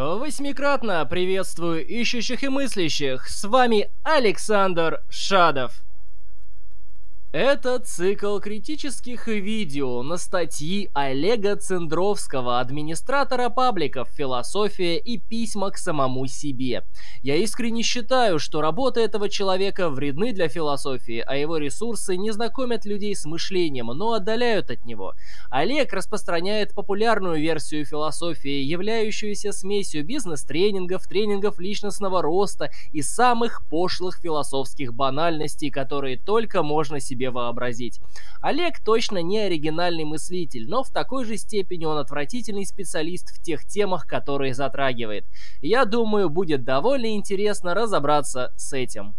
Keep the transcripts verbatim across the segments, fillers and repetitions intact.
Восьмикратно приветствую ищущих и мыслящих, с вами Александр Шадов. Это цикл критических видео на статьи Олега Цендровского, администратора пабликов «Философия и письма к самому себе». Я искренне считаю, что работы этого человека вредны для философии, а его ресурсы не знакомят людей с мышлением, но отдаляют от него. Олег распространяет популярную версию философии, являющуюся смесью бизнес-тренингов, тренингов личностного роста и самых пошлых философских банальностей, которые только можно себе вообразить. Олег точно не оригинальный мыслитель, но в такой же степени он отвратительный специалист в тех темах, которые затрагивает. Я думаю, будет довольно интересно разобраться с этим.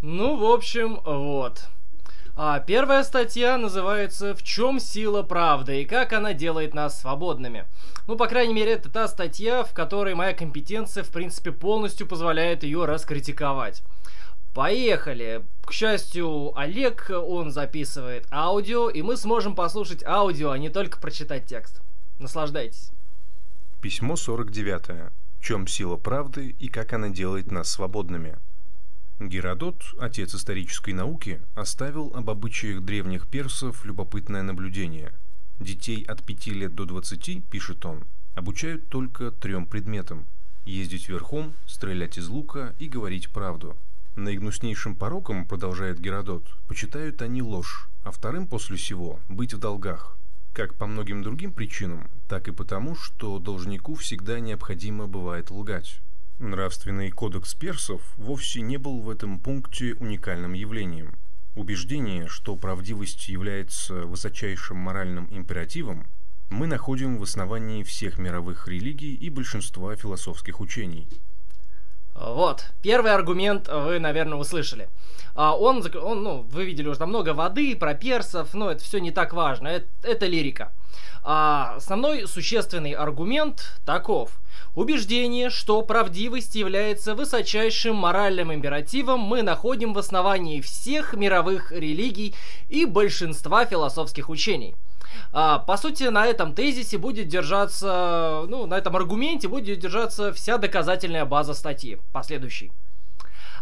Ну, в общем, вот. А первая статья называется «В чем сила правды и как она делает нас свободными?». Ну, по крайней мере, это та статья, в которой моя компетенция, в принципе, полностью позволяет ее раскритиковать. Поехали! К счастью, Олег, он записывает аудио, и мы сможем послушать аудио, а не только прочитать текст. Наслаждайтесь. Письмо сорок девятое. В чем сила правды и как она делает нас свободными? Геродот, отец исторической науки, оставил об обычаях древних персов любопытное наблюдение. Детей от пяти лет до двадцати, пишет он, обучают только трем предметам. Ездить верхом, стрелять из лука и говорить правду. Наигнуснейшим пороком, продолжает Геродот, почитают они ложь, а вторым после сего – быть в долгах. Как по многим другим причинам, так и потому, что должнику всегда необходимо бывает лгать. Нравственный кодекс персов вовсе не был в этом пункте уникальным явлением. Убеждение, что правдивость является высочайшим моральным императивом, мы находим в основании всех мировых религий и большинства философских учений. Вот, первый аргумент вы, наверное, услышали. Он, он, ну, вы видели уже там много воды, про персов, но это все не так важно, это, это лирика. А основной существенный аргумент таков. Убеждение, что правдивость является высочайшим моральным императивом, мы находим в основании всех мировых религий и большинства философских учений. По сути, на этом тезисе будет держаться, ну, на этом аргументе будет держаться вся доказательная база статьи, последующей.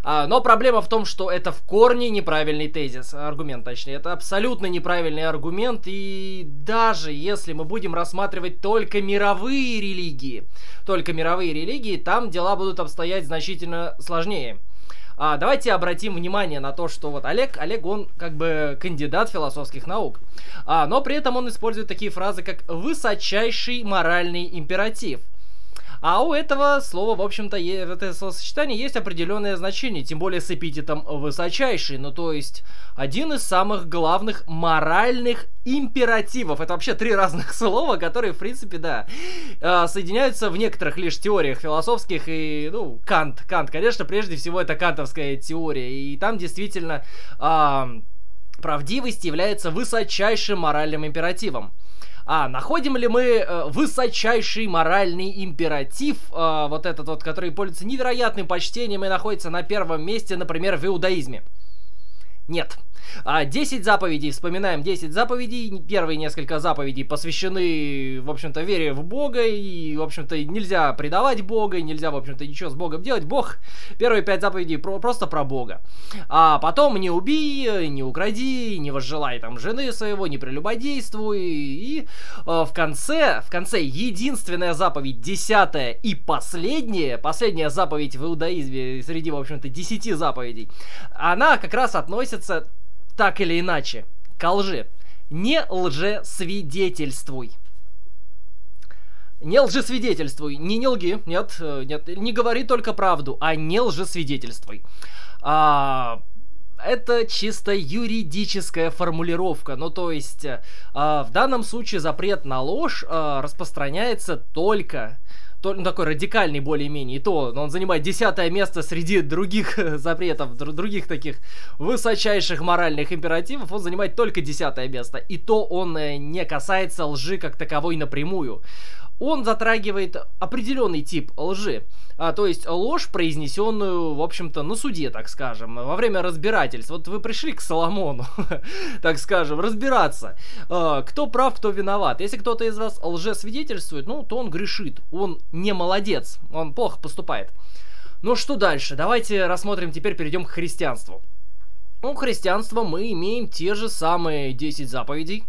Но проблема в том, что это в корне неправильный тезис, аргумент точнее, это абсолютно неправильный аргумент, и даже если мы будем рассматривать только мировые религии, только мировые религии, там дела будут обстоять значительно сложнее. А, давайте обратим внимание на то, что вот Олег, Олег, он как бы кандидат философских наук, а, но при этом он использует такие фразы, как «высочайший моральный императив». А у этого слова, в общем-то, это словосочетание есть определенное значение, тем более с эпитетом «высочайший», ну то есть один из самых главных моральных императивов. Это вообще три разных слова, которые, в принципе, да, соединяются в некоторых лишь теориях философских и, ну, Кант. Кант, конечно, прежде всего это кантовская теория, и там действительно а, правдивость является высочайшим моральным императивом. А находим ли мы э, высочайший моральный императив, э, вот этот вот, который пользуется невероятным почтением и находится на первом месте, например, в иудаизме? Нет. десять заповедей, вспоминаем десять заповедей, первые несколько заповедей посвящены, в общем-то, вере в Бога, и, в общем-то, нельзя предавать Бога, нельзя, в общем-то, ничего с Богом делать, Бог, первые пять заповедей про, просто про Бога, а потом не убей, не укради, не возжелай там жены своего, не прелюбодействуй, и, и в конце, в конце единственная заповедь, десятая и последняя, последняя заповедь в иудаизме среди, в общем-то, десяти заповедей, она как раз относится так или иначе к лжи. Не лжесвидетельствуй. Не лжесвидетельствуй. Не, не лги. Нет, нет. Не говори только правду, а не лжесвидетельствуй. А, это чисто юридическая формулировка. Ну, то есть, а, в данном случае запрет на ложь а, распространяется только... такой радикальный более-менее, и то он занимает десятое место среди других запретов, других таких высочайших моральных императивов, он занимает только десятое место, и то он не касается лжи как таковой напрямую. он затрагивает определенный тип лжи, а, то есть ложь, произнесенную, в общем-то, на суде, так скажем, во время разбирательств. Вот вы пришли к Соломону, так скажем, разбираться, а, кто прав, кто виноват. Если кто-то из вас лжесвидетельствует, ну, то он грешит, он не молодец, он плохо поступает. Ну, что дальше? Давайте рассмотрим, теперь перейдем к христианству. Ну, христианство мы имеем те же самые десять заповедей,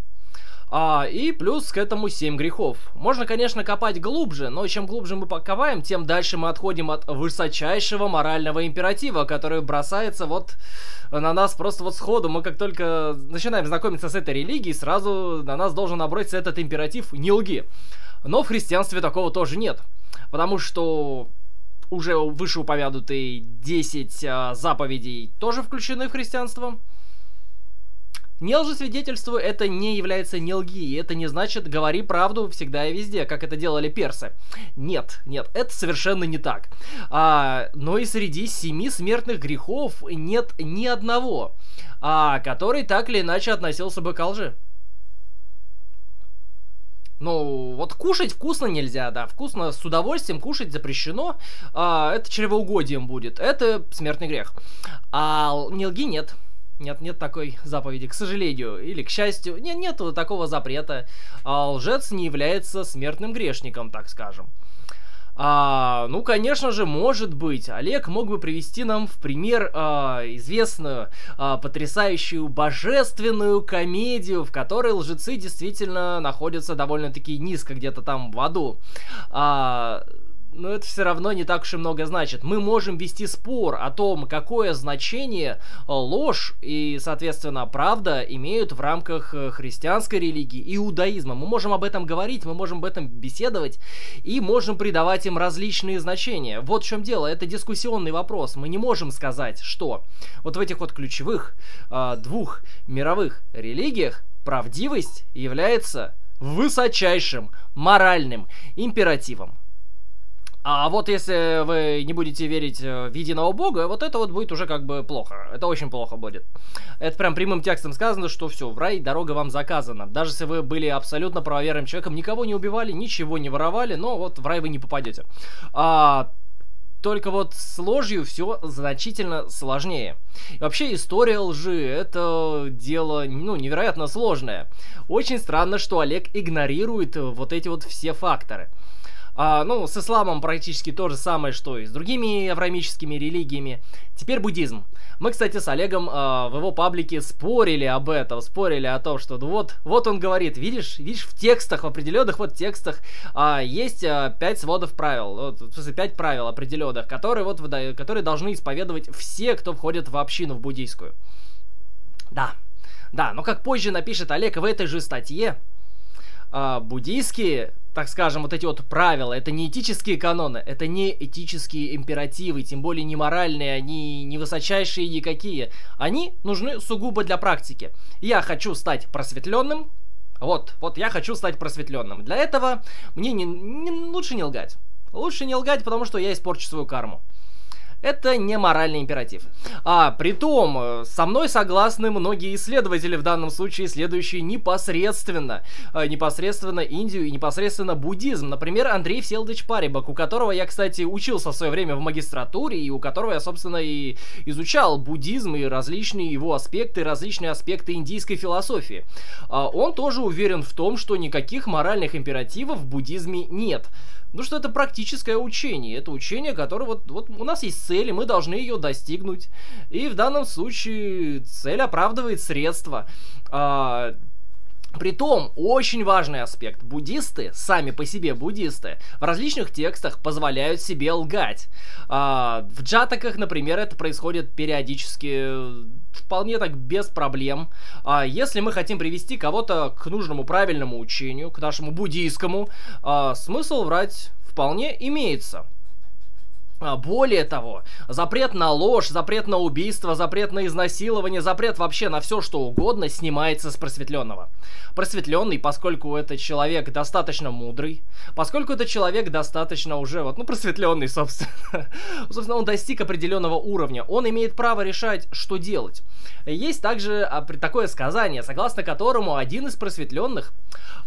а, и плюс к этому семь грехов. Можно, конечно, копать глубже, но чем глубже мы покопаем, тем дальше мы отходим от высочайшего морального императива, который бросается вот на нас просто вот сходу. Мы как только начинаем знакомиться с этой религией, сразу на нас должен наброситься этот императив «не лги». Но в христианстве такого тоже нет, потому что... Уже вышеупомянутые десять заповедей тоже включены в христианство. Не лжесвидетельству — это не является не лги, это не значит говори правду всегда и везде, как это делали персы. Нет, нет, это совершенно не так. А, но и среди семи смертных грехов нет ни одного, а, который так или иначе относился бы к лжи. Ну, вот кушать вкусно нельзя, да, вкусно с удовольствием кушать запрещено, а, это чревоугодием будет, это смертный грех. А не лги нет, нет, нет такой заповеди, к сожалению, или к счастью, нет, нет такого запрета, а лжец не является смертным грешником, так скажем. А, ну, конечно же, может быть, Олег мог бы привести нам в пример а, известную, а, потрясающую божественную комедию, в которой лжецы действительно находятся довольно-таки низко, где-то там в аду. А, но это все равно не так уж и много значит. Мы можем вести спор о том, какое значение ложь и, соответственно, правда имеют в рамках христианской религии и иудаизма. Мы можем об этом говорить, мы можем об этом беседовать и можем придавать им различные значения. Вот в чем дело, это дискуссионный вопрос. Мы не можем сказать, что вот в этих вот ключевых э, двух мировых религиях правдивость является высочайшим моральным императивом. А вот если вы не будете верить в единого Бога, вот это вот будет уже как бы плохо. Это очень плохо будет. Это прям прямым текстом сказано, что все, в рай дорога вам заказана. Даже если вы были абсолютно правоверным человеком, никого не убивали, ничего не воровали, но вот в рай вы не попадете. А... Только вот с ложью все значительно сложнее. И вообще история лжи — это дело, ну, невероятно сложное. Очень странно, что Олег игнорирует вот эти вот все факторы. А, ну, с исламом практически то же самое, что и с другими авраамическими религиями. Теперь буддизм. Мы, кстати, с Олегом а, в его паблике спорили об этом, спорили о том, что ну, вот, вот он говорит, видишь, видишь, в текстах, в определенных вот текстах а, есть а, пять сводов правил, вот, в смысле, пять правил определенных, которые, вот, которые должны исповедовать все, кто входит в общину, в буддийскую. Да, да, но как позже напишет Олег в этой же статье, а, буддийские... так скажем, вот эти вот правила, это не этические каноны, это не этические императивы, тем более не моральные, они не высочайшие никакие. Они нужны сугубо для практики. Я хочу стать просветленным, вот, вот я хочу стать просветленным. Для этого мне не, не, лучше не лгать. Лучше не лгать, потому что я испорчу свою карму. Это не моральный императив. А притом, со мной согласны многие исследователи, в данном случае следующие непосредственно. Непосредственно Индию и непосредственно буддизм. Например, Андрей Вячеславович Парибок, у которого я, кстати, учился в свое время в магистратуре, и у которого я, собственно, и изучал буддизм и различные его аспекты, различные аспекты индийской философии. Он тоже уверен в том, что никаких моральных императивов в буддизме нет. Ну что это практическое учение, это учение, которое вот, вот у нас есть цель, и мы должны ее достигнуть. И в данном случае цель оправдывает средства. А, притом, очень важный аспект, буддисты, сами по себе буддисты, в различных текстах позволяют себе лгать. А, в джатаках, например, это происходит периодически... вполне так без проблем. А если мы хотим привести кого-то к нужному правильному учению, к нашему буддийскому, а, смысл врать вполне имеется. Более того, запрет на ложь, запрет на убийство, запрет на изнасилование, запрет вообще на все, что угодно снимается с просветленного. Просветленный, поскольку это человек достаточно мудрый, поскольку это человек достаточно уже, вот, ну, просветленный, собственно. Собственно, он достиг определенного уровня, он имеет право решать, что делать. Есть также такое сказание, согласно которому один из просветленных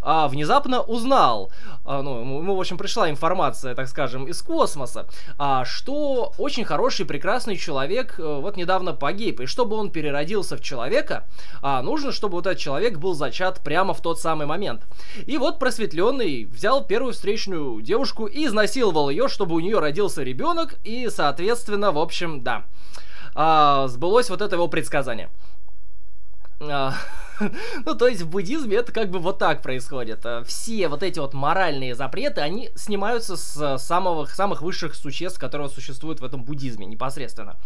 а, внезапно узнал, а, ну, ему, в общем, пришла информация, так скажем, из космоса, а, что очень хороший, прекрасный человек вот недавно погиб, и чтобы он переродился в человека, нужно, чтобы вот этот человек был зачат прямо в тот самый момент. И вот просветленный взял первую встречную девушку и изнасиловал ее, чтобы у нее родился ребенок, и, соответственно, в общем, да, сбылось вот это его предсказание. Ну, то есть в буддизме это как бы вот так происходит. Все вот эти вот моральные запреты, они снимаются с самых, самых высших существ, которые существуют в этом буддизме непосредственно.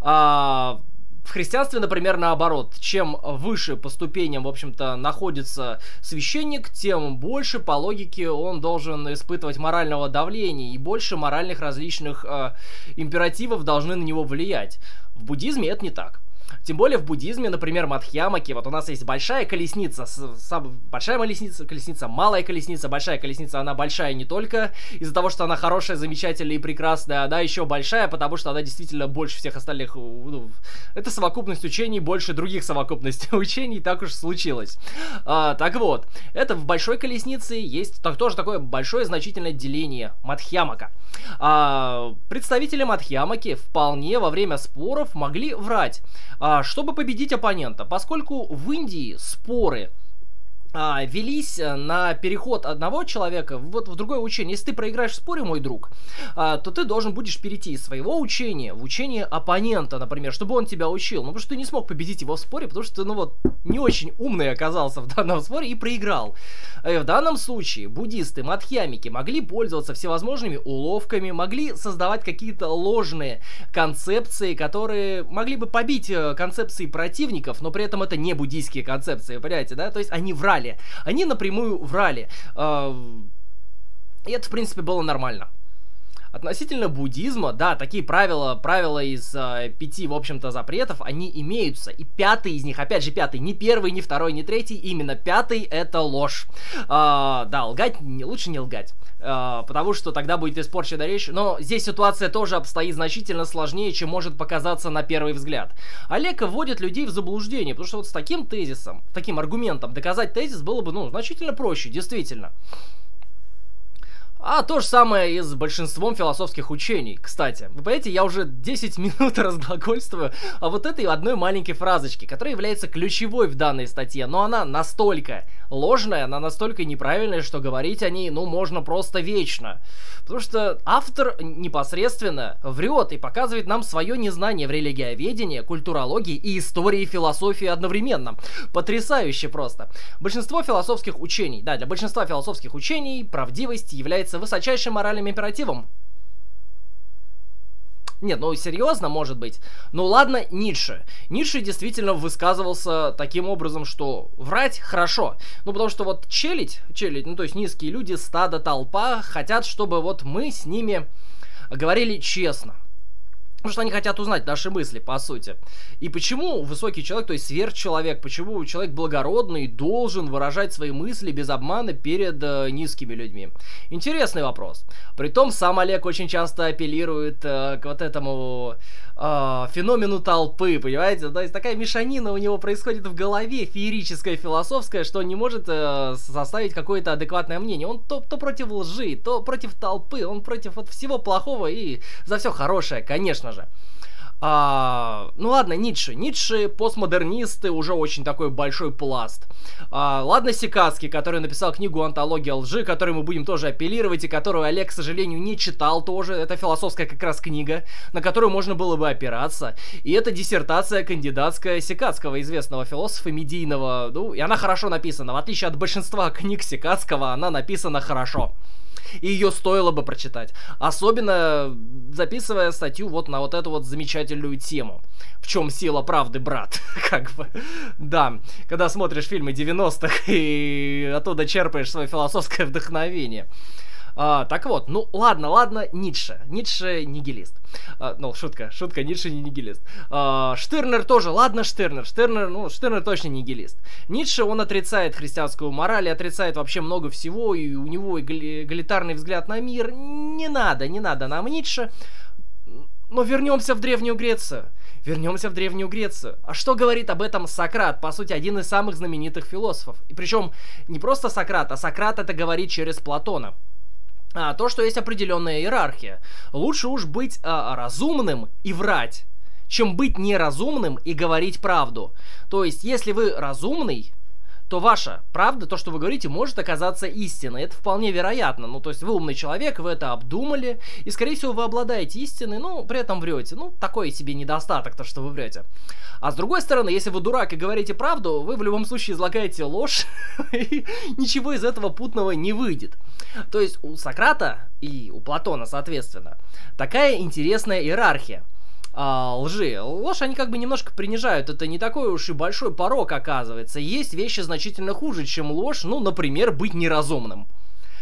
А в христианстве, например, наоборот. Чем выше по ступеням, в общем-то, находится священник, тем больше, по логике, он должен испытывать морального давления, и больше моральных различных э, императивов должны на него влиять. В буддизме это не так. Тем более в буддизме, например, мадхьямаки, вот у нас есть большая колесница, большая колесница, колесница, малая колесница, большая колесница, она большая не только из-за того, что она хорошая, замечательная и прекрасная, она еще большая, потому что она действительно больше всех остальных, ну, это совокупность учений, больше других совокупностей учений, так уж случилось. А, так вот, это в большой колеснице есть так, тоже такое большое значительное деление мадхьямака. А, представители мадхьямаки вполне во время споров могли врать, чтобы победить оппонента, поскольку в Индии споры а, велись на переход одного человека вот в другое учение. Если ты проиграешь в споре, мой друг, а, то ты должен будешь перейти из своего учения в учение оппонента, например, чтобы он тебя учил. Ну, потому что ты не смог победить его в споре, потому что ты, ну вот, не очень умный оказался в данном споре и проиграл. И в данном случае буддисты, мадхьямики могли пользоваться всевозможными уловками, могли создавать какие-то ложные концепции, которые могли бы побить концепции противников, но при этом это не буддийские концепции, понимаете, да? То есть они врали, они напрямую врали. И это, в принципе, было нормально. Относительно буддизма, да, такие правила, правила из э, пяти, в общем-то, запретов, они имеются. И пятый из них, опять же, пятый, не первый, не второй, не третий, именно пятый — это ложь. А, да, лгать, не, лучше не лгать, а, потому что тогда будет испорчена речь. Но здесь ситуация тоже обстоит значительно сложнее, чем может показаться на первый взгляд. Олег вводит людей в заблуждение, потому что вот с таким тезисом, таким аргументом доказать тезис было бы, ну, значительно проще, действительно. А то же самое и с большинством философских учений, кстати. Вы понимаете, я уже десять минут разглагольствую о вот этой одной маленькой фразочке, которая является ключевой в данной статье, но она настолько ложная, она настолько неправильная, что говорить о ней, ну, можно просто вечно. Потому что автор непосредственно врет и показывает нам свое незнание в религиоведении, культурологии и истории философии одновременно. Потрясающе просто. Большинство философских учений, да, для большинства философских учений правдивость является высочайшим моральным императивом. Нет, ну серьезно, может быть. Ну ладно, Ницше. Ницше действительно высказывался таким образом, что врать хорошо. Ну потому что вот челядь, челядь, ну то есть низкие люди, стадо, толпа, хотят, чтобы вот мы с ними говорили честно. Потому что они хотят узнать наши мысли, по сути. И почему высокий человек, то есть сверхчеловек, почему человек благородный должен выражать свои мысли без обмана перед э, низкими людьми? Интересный вопрос. Притом сам Олег очень часто апеллирует э, к вот этому э, феномену толпы, понимаете? То есть такая мешанина у него происходит в голове, феерическая, философская, что он не может э, составить какое-то адекватное мнение. Он то, то против лжи, то против толпы, он против вот всего плохого и за все хорошее, конечно же. А, ну ладно, Ницше. Ницше, постмодернисты, уже очень такой большой пласт. А, ладно, Секацкий, который написал книгу «Антология лжи», которой мы будем тоже апеллировать, и которую Олег, к сожалению, не читал тоже. Это философская как раз книга, на которую можно было бы опираться. И это диссертация кандидатская Секацкого, известного философа медийного. Ну, и она хорошо написана. В отличие от большинства книг Секацкого, она написана хорошо. И ее стоило бы прочитать. Особенно записывая статью вот на вот эту вот замечательную тему. В чем сила правды, брат? Как бы, да. Когда смотришь фильмы девяностых и оттуда черпаешь свое философское вдохновение. А, так вот, ну ладно, ладно, Ницше. Ницше нигилист. А, ну, шутка, шутка, Ницше не нигилист. А, Штернер тоже, ладно, Штернер. Штернер, ну, Штернер точно нигилист. Ницше, он отрицает христианскую мораль и отрицает вообще много всего, и у него эгалитарный взгляд на мир. Не надо, не надо нам Ницше. Но вернемся в Древнюю Грецию. Вернемся в Древнюю Грецию. А что говорит об этом Сократ? По сути, один из самых знаменитых философов. И причем не просто Сократ, а Сократ это говорит через Платона. А, то, что есть определенная иерархия. Лучше уж быть а, разумным и врать, чем быть неразумным и говорить правду. То есть, если вы разумный, то ваша правда, то, что вы говорите, может оказаться истиной. Это вполне вероятно. Ну, то есть вы умный человек, вы это обдумали, и, скорее всего, вы обладаете истиной, но при этом врете. Ну, такой себе недостаток, то, что вы врете. А с другой стороны, если вы дурак и говорите правду, вы в любом случае излагаете ложь, и ничего из этого путного не выйдет. То есть у Сократа и у Платона, соответственно, такая интересная иерархия. А, лжи. Ложь они как бы немножко принижают. Это не такой уж и большой порок, оказывается. Есть вещи значительно хуже, чем ложь. Ну, например, быть неразумным.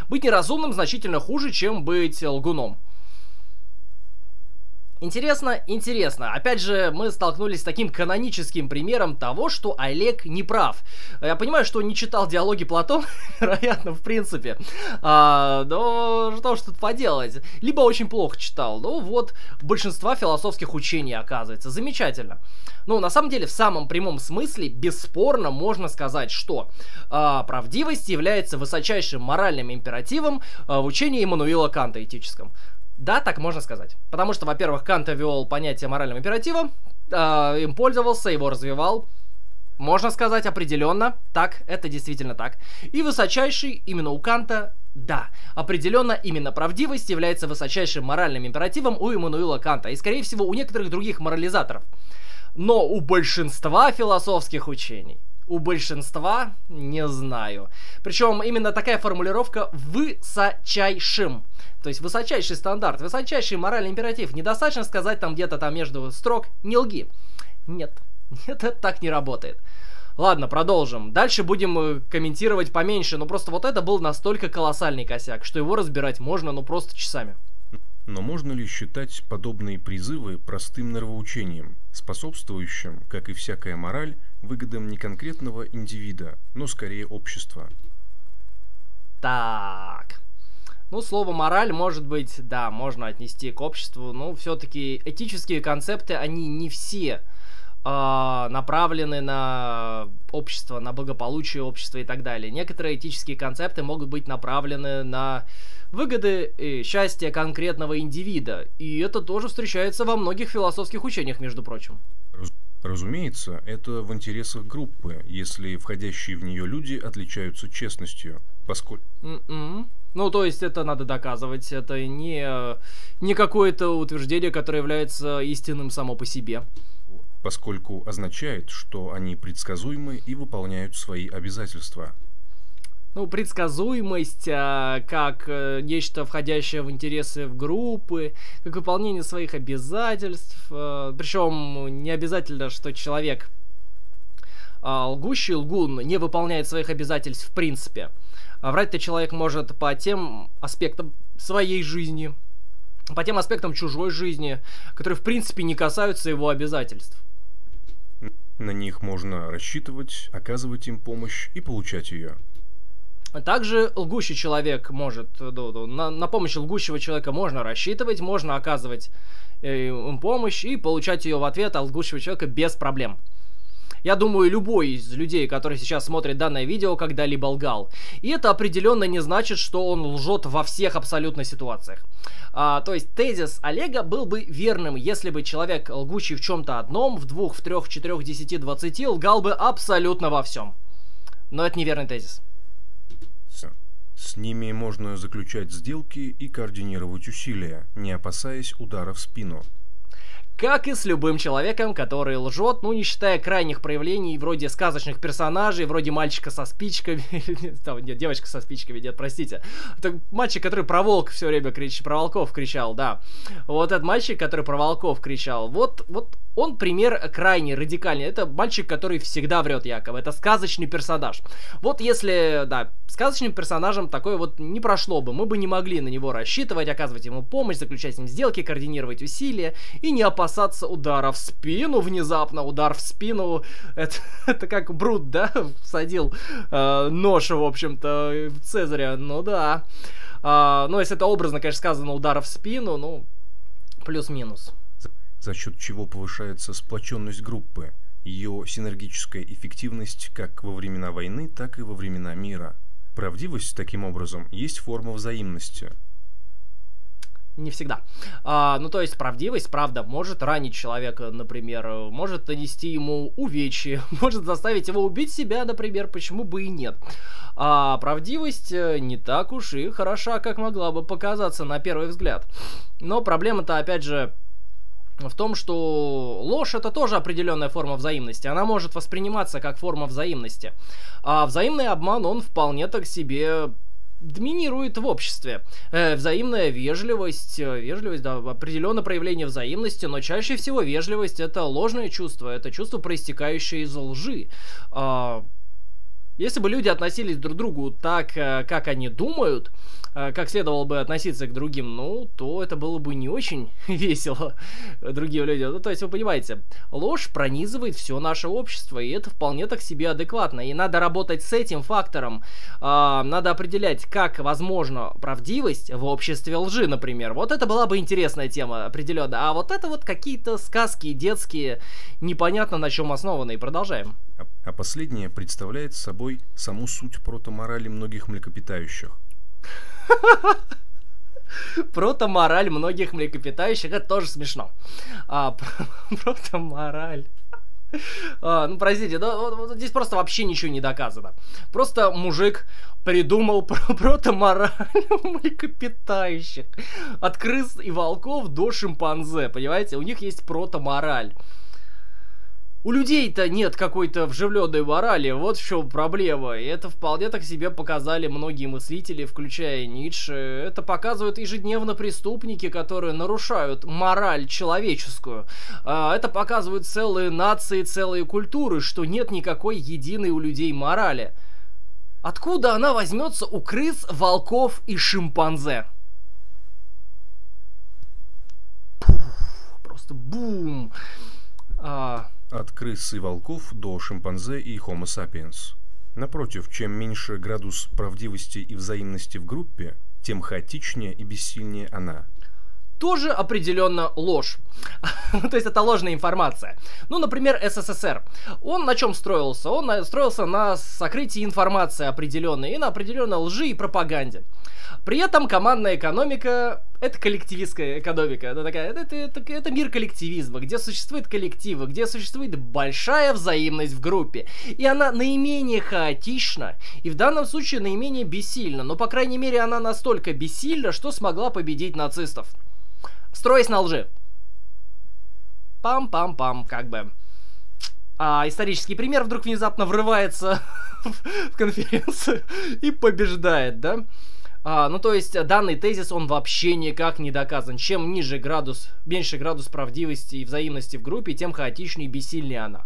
Быть неразумным значительно хуже, чем быть лгуном. Интересно, интересно. Опять же, мы столкнулись с таким каноническим примером того, что Олег не прав. Я понимаю, что не читал диалоги Платона, вероятно, в принципе. А, но что ж тут поделать? Либо очень плохо читал. Ну вот, большинство философских учений, оказывается. Замечательно. Ну, на самом деле, в самом прямом смысле, бесспорно можно сказать, что а, правдивость является высочайшим моральным императивом а, в учении Иммануила Канта этическом. Да, так можно сказать. Потому что, во-первых, Кант ввел понятие морального императива, э, им пользовался, его развивал. Можно сказать определенно, так, это действительно так. И высочайший именно у Канта, да, определенно именно правдивость является высочайшим моральным императивом у Иммануила Канта и, скорее всего, у некоторых других морализаторов. Но у большинства философских учений. У большинства не знаю. Причем именно такая формулировка «высочайшим». То есть высочайший стандарт, высочайший моральный императив. Недостаточно сказать там где-то там между строк «не лги». Нет, нет, это так не работает. Ладно, продолжим. Дальше будем комментировать поменьше. Но просто вот это был настолько колоссальный косяк, что его разбирать можно ну просто часами. Но можно ли считать подобные призывы простым нравоучением, способствующим, как и всякая мораль, выгодам не конкретного индивида, но скорее общества? Так. Ну, слово «мораль», может быть, да, можно отнести к обществу, но все-таки этические концепты, они не все э, направлены на общество, на благополучие общества и так далее. Некоторые этические концепты могут быть направлены на выгоды и счастье конкретного индивида, и это тоже встречается во многих философских учениях, между прочим. Разумеется, это в интересах группы, если входящие в нее люди отличаются честностью, поскольку... Mm-mm. Ну, то есть это надо доказывать, это не, не какое-то утверждение, которое является истинным само по себе. Поскольку означает, что они предсказуемы и выполняют свои обязательства. Ну, предсказуемость а, как а, нечто, входящее в интересы в группы, как выполнение своих обязательств. А, причем не обязательно, что человек а, лгущий, лгун, не выполняет своих обязательств в принципе. А врать-то человек может по тем аспектам своей жизни, по тем аспектам чужой жизни, которые в принципе не касаются его обязательств. На них можно рассчитывать, оказывать им помощь и получать ее. Также лгущий человек может, на, на помощь лгущего человека можно рассчитывать, можно оказывать им помощь и получать ее в ответ от лгущего человека без проблем. Я думаю, любой из людей, который сейчас смотрит данное видео, когда-либо лгал. И это определенно не значит, что он лжет во всех абсолютно ситуациях. А, то есть тезис Олега был бы верным, если бы человек, лгущий в чем-то одном, в двух, в трех, в четырех, в десяти, двадцати, лгал бы абсолютно во всем. Но это неверный тезис. С ними можно заключать сделки и координировать усилия, не опасаясь удара в спину. Как и с любым человеком, который лжет, ну не считая крайних проявлений вроде сказочных персонажей, вроде мальчика со спичками, нет, девочка со спичками, нет, простите. Это мальчик, который про волк все время кричал, про волков кричал, да. Вот этот мальчик, который про волков кричал, вот, вот он пример крайне радикальный. Это мальчик, который всегда врет якобы, это сказочный персонаж. Вот если, да, сказочным персонажем такое вот не прошло бы, мы бы не могли на него рассчитывать, оказывать ему помощь, заключать с ним сделки, координировать усилия и не опасаться удара в спину, внезапно удар в спину, это, это как Брут, да, всадил э, нож, в общем-то, в Цезаря, ну да, э, ну если это образно, конечно, сказано удар в спину, ну, плюс-минус. За счет чего повышается сплоченность группы, ее синергическая эффективность как во времена войны, так и во времена мира. Правдивость, таким образом, есть форма взаимности. Не всегда. А, ну, то есть, правдивость, правда, может ранить человека, например, может нанести ему увечья, может заставить его убить себя, например, почему бы и нет. А правдивость не так уж и хороша, как могла бы показаться на первый взгляд. Но проблема-то, опять же, в том, что ложь — это тоже определенная форма взаимности. Она может восприниматься как форма взаимности. А взаимный обман, он вполне так себе... доминирует в обществе. Э, взаимная вежливость, вежливость, да, определенное проявление взаимности, но чаще всего вежливость — это ложное чувство, это чувство, проистекающее из лжи. Э, если бы люди относились друг к другу так, как они думают, как следовало бы относиться к другим, ну, то это было бы не очень весело другим людям. Ну, то есть, вы понимаете, ложь пронизывает все наше общество, и это вполне так себе адекватно. И надо работать с этим фактором. А, надо определять, как возможно правдивость в обществе лжи, например. Вот это была бы интересная тема, определенно. А вот это вот какие-то сказки детские, непонятно на чем основаны. И продолжаем. А последнее представляет собой саму суть протоморали многих млекопитающих. Протомораль многих млекопитающих, это тоже смешно. А, протомораль. А, ну, простите, но, здесь просто вообще ничего не доказано. Просто мужик придумал про протомораль млекопитающих. От крыс и волков до шимпанзе, понимаете? У них есть протомораль. У людей-то нет какой-то вживленной морали, вот в чем проблема. И это вполне так себе показали многие мыслители, включая Ницше. Это показывают ежедневно преступники, которые нарушают мораль человеческую. Это показывают целые нации, целые культуры, что нет никакой единой у людей морали. Откуда она возьмется у крыс, волков и шимпанзе? Пух, просто бум! А... От крыс и волков до шимпанзе и Homo sapiens. Напротив, чем меньше градус правдивости и взаимности в группе, тем хаотичнее и бессильнее она. Тоже определенно ложь. То есть это ложная информация. Ну, например, СССР. Он на чем строился? Он строился на сокрытии информации определенной и на определенной лжи и пропаганде. При этом командная экономика – это коллективистская экономика. Это, такая, это, это, это мир коллективизма, где существует коллективы, где существует большая взаимность в группе. И она наименее хаотична, и в данном случае наименее бессильна. Но, по крайней мере, она настолько бессильна, что смогла победить нацистов. Строясь на лжи. Пам-пам-пам, как бы. А исторический пример вдруг внезапно врывается в конференцию и побеждает, да? А, ну, то есть, данный тезис, он вообще никак не доказан. Чем ниже градус, меньше градус правдивости и взаимности в группе, тем хаотичнее и бессильнее она.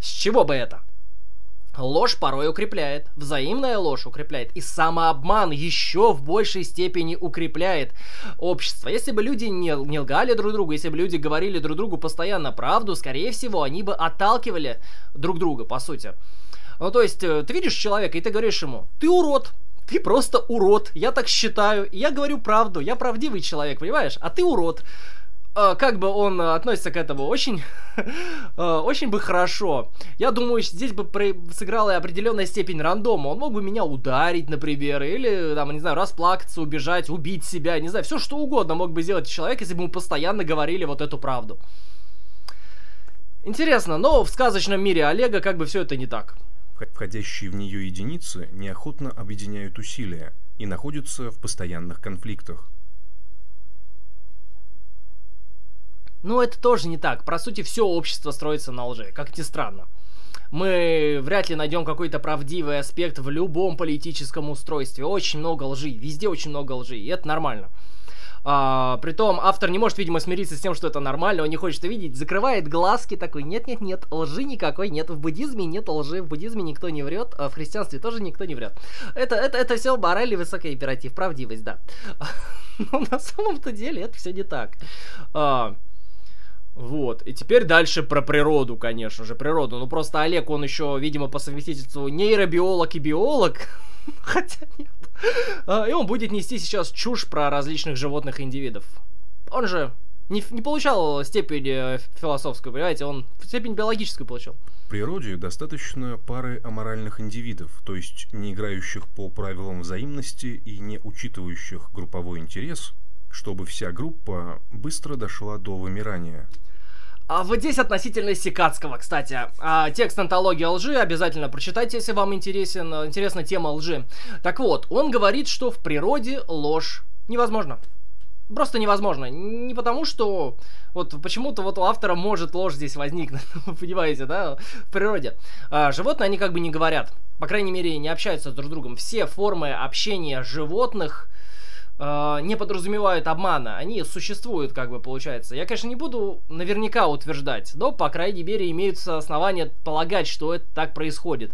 С чего бы это? Ложь порой укрепляет, взаимная ложь укрепляет, и самообман еще в большей степени укрепляет общество. Если бы люди не, не лгали друг другу, если бы люди говорили друг другу постоянно правду, скорее всего, они бы отталкивали друг друга, по сути. Ну, то есть, ты видишь человека, и ты говоришь ему, ты урод, ты просто урод, я так считаю, я говорю правду, я правдивый человек, понимаешь, а ты урод. Как бы он относится к этому очень, очень бы хорошо. Я думаю, здесь бы сыграла и определенная степень рандома. Он мог бы меня ударить, например, или, там, не знаю, расплакаться, убежать, убить себя, не знаю, все что угодно мог бы сделать человек, если бы ему постоянно говорили вот эту правду. Интересно, но в сказочном мире Олега как бы все это не так. Входящие в нее единицы неохотно объединяют усилия и находятся в постоянных конфликтах. Но это тоже не так. По сути, все общество строится на лжи, как ни странно. Мы вряд ли найдем какой-то правдивый аспект в любом политическом устройстве. Очень много лжи, везде очень много лжи, и это нормально. А, притом автор не может, видимо, смириться с тем, что это нормально, он не хочет видеть, закрывает глазки, такой: нет-нет-нет, лжи никакой нет, в буддизме нет лжи, в буддизме никто не врет, а в христианстве тоже никто не врет. Это, это, это все мораль и высокий императив, правдивость, да. Но на самом-то деле это все не так. Вот, и теперь дальше про природу, конечно же, природу. Ну просто Олег, он еще, видимо, по совместительству нейробиолог и биолог, хотя нет. И он будет нести сейчас чушь про различных животных и индивидов. Он же не, не получал степень философскую, понимаете, он степень биологическую получил. В природе достаточно пары аморальных индивидов, то есть не играющих по правилам взаимности и не учитывающих групповой интерес, чтобы вся группа быстро дошла до вымирания. А вот здесь относительно Секацкого, кстати. А, текст «Антология лжи» обязательно прочитайте, если вам интересен, интересна тема лжи. Так вот, он говорит, что в природе ложь невозможна. Просто невозможно. Не потому, что вот почему-то вот у автора может ложь здесь возникнуть, вы понимаете, да, в природе. А, животные, они как бы не говорят, по крайней мере, не общаются друг с другом. Все формы общения животных не подразумевают обмана, они существуют, как бы, получается. Я, конечно, не буду наверняка утверждать, но, по крайней мере, имеются основания полагать, что это так происходит.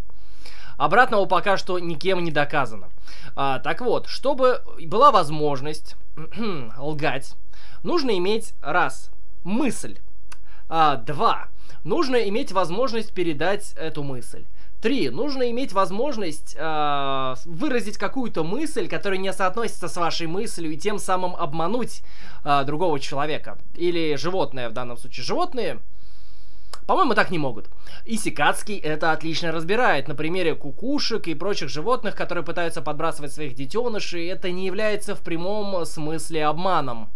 Обратного пока что никем не доказано. А, так вот, чтобы была возможность лгать, нужно иметь, раз, мысль, а, два, нужно иметь возможность передать эту мысль. Три. Нужно иметь возможность э, выразить какую-то мысль, которая не соотносится с вашей мыслью, и тем самым обмануть э, другого человека. Или животное в данном случае. Животные, по-моему, так не могут. И Секацкий это отлично разбирает. На примере кукушек и прочих животных, которые пытаются подбрасывать своих детенышей, это не является в прямом смысле обманом.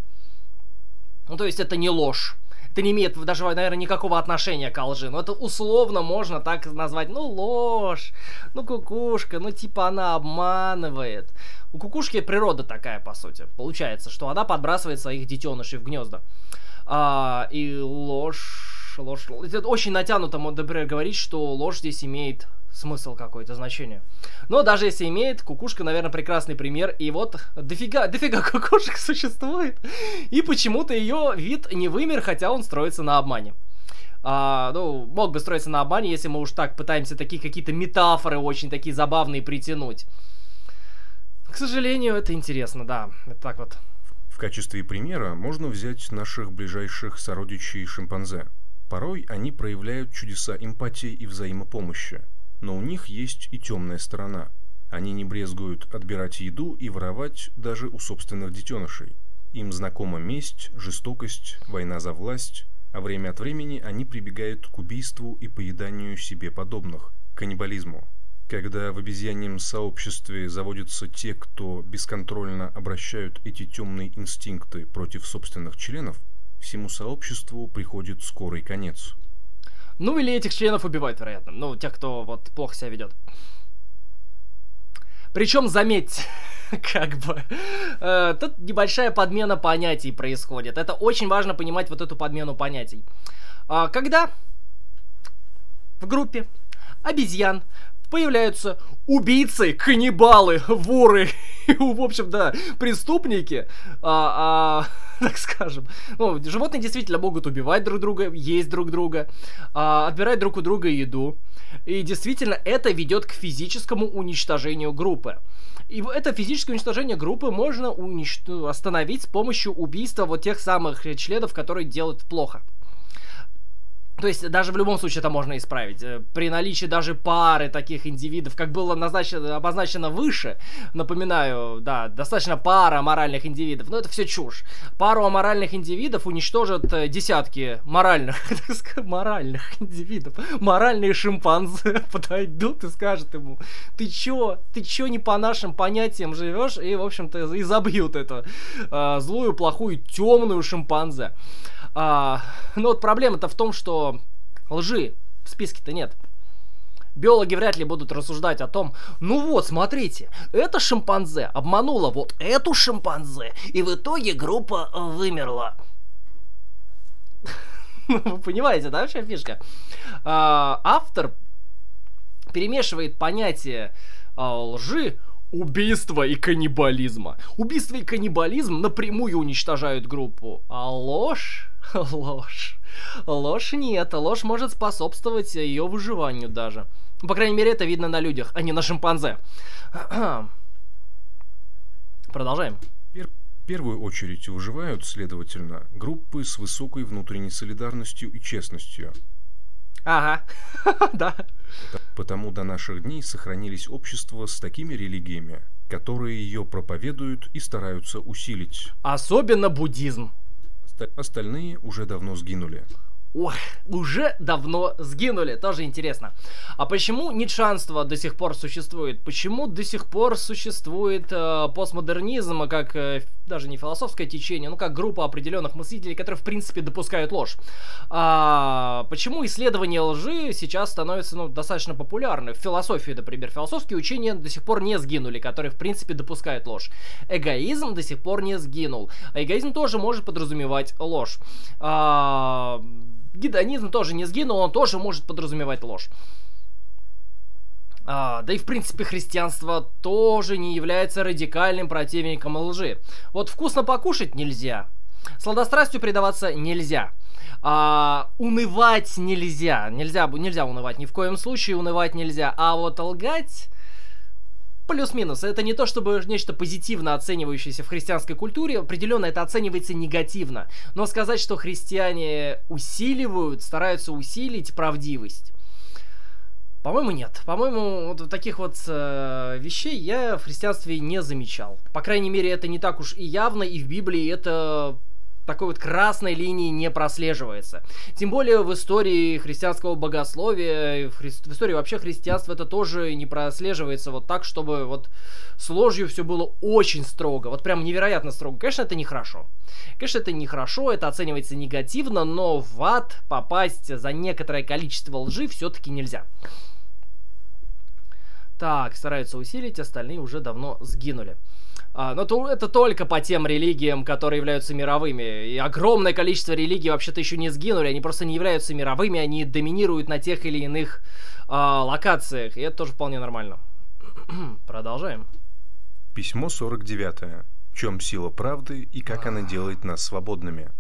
Ну, то есть это не ложь. Это не имеет даже, наверное, никакого отношения к лжи. Но это условно можно так назвать. Ну, ложь, ну, кукушка, ну, типа она обманывает. У кукушки природа такая, по сути. Получается, что она подбрасывает своих детенышей в гнезда. А, и ложь, ложь... Это очень натянуто, например, говорить, что ложь здесь имеет смысл какой-то, значение. Но даже если имеет, кукушка, наверное, прекрасный пример. И вот дофига, дофига кукушек существует. И почему-то ее вид не вымер, хотя он строится на обмане. А, ну, мог бы строиться на обмане, если мы уж так пытаемся такие какие-то метафоры очень такие забавные притянуть. К сожалению, это интересно, да. Это так вот. В качестве примера можно взять наших ближайших сородичей шимпанзе. Порой они проявляют чудеса эмпатии и взаимопомощи. Но у них есть и темная сторона. Они не брезгуют отбирать еду и воровать даже у собственных детенышей. Им знакома месть, жестокость, война за власть, а время от времени они прибегают к убийству и поеданию себе подобных, каннибализму. Когда в обезьяньем сообществе заводятся те, кто бесконтрольно обращают эти темные инстинкты против собственных членов, всему сообществу приходит скорый конец. Ну или этих членов убивают, вероятно. Ну, тех, кто вот плохо себя ведет. Причем, заметьте, как бы, э, тут небольшая подмена понятий происходит. Это очень важно понимать, вот эту подмену понятий. А, когда в группе обезьян появляются убийцы, каннибалы, воры, в общем, да, преступники, а... так скажем. Ну, животные действительно могут убивать друг друга, есть друг друга, э, отбирать друг у друга еду. И действительно это ведет к физическому уничтожению группы. И это физическое уничтожение группы можно унич... остановить с помощью убийства вот тех самых членов, которые делают плохо. То есть даже в любом случае это можно исправить. При наличии даже пары таких индивидов, как было назначено, обозначено выше, напоминаю, да, достаточно пара аморальных индивидов, но это все чушь. Пару аморальных индивидов уничтожат десятки моральных, так сказать, моральных индивидов. Моральные шимпанзе подойдут и скажут ему: ты чё, ты чё не по нашим понятиям живешь? И, в общем-то, и забьют эту э, злую, плохую, темную шимпанзе. А, но вот проблема-то в том, что лжи в списке-то нет. Биологи вряд ли будут рассуждать о том: ну вот, смотрите, это шимпанзе обманула вот эту шимпанзе, и в итоге группа вымерла. Вы понимаете, да, в чем фишка? Автор перемешивает понятие лжи, убийства и каннибализма. Убийство и каннибализм напрямую уничтожают группу, а ложь... Ложь. Ложь нет, ложь может способствовать ее выживанию даже. По крайней мере, это видно на людях, а не на шимпанзе. Продолжаем. В первую очередь выживают, следовательно, группы с высокой внутренней солидарностью и честностью. Ага, да. Потому до наших дней сохранились общества с такими религиями, которые ее проповедуют и стараются усилить. Особенно буддизм. Остальные уже давно сгинули. Ой, уже давно сгинули, тоже интересно. А почему ницшанство до сих пор существует? Почему до сих пор существует э, постмодернизм, как э, даже не философское течение, но как группа определенных мыслителей, которые в принципе допускают ложь? А, почему исследование лжи сейчас становится ну, достаточно популярным? В философии, например, философские учения до сих пор не сгинули, которые в принципе допускают ложь. Эгоизм до сих пор не сгинул. А эгоизм тоже может подразумевать ложь. А, Гедонизм тоже не сгинул, он тоже может подразумевать ложь. А, да и в принципе христианство тоже не является радикальным противником лжи. Вот вкусно покушать нельзя, сладострастью предаваться нельзя, а, унывать нельзя, нельзя, нельзя унывать, ни в коем случае унывать нельзя, а вот лгать... Плюс-минус. Это не то, чтобы нечто позитивно оценивающееся в христианской культуре. Определенно это оценивается негативно. Но сказать, что христиане усиливают, стараются усилить правдивость, по-моему, нет. По-моему, вот таких вот э, вещей я в христианстве не замечал. По крайней мере, это не так уж и явно, и в Библии это... такой вот красной линии не прослеживается. Тем более в истории христианского богословия, в, хри... в истории вообще христианства это тоже не прослеживается вот так, чтобы вот с ложью все было очень строго, вот прям невероятно строго. Конечно, это нехорошо. Конечно, это нехорошо, это оценивается негативно, но в ад попасть за некоторое количество лжи все-таки нельзя. Так, стараются усилить, остальные уже давно сгинули. А, но то, это только по тем религиям, которые являются мировыми. И огромное количество религий вообще-то еще не сгинули, они просто не являются мировыми, они доминируют на тех или иных а, локациях. И это тоже вполне нормально. Продолжаем. Письмо сорок девятое. В чем сила правды и как а... она делает нас свободными?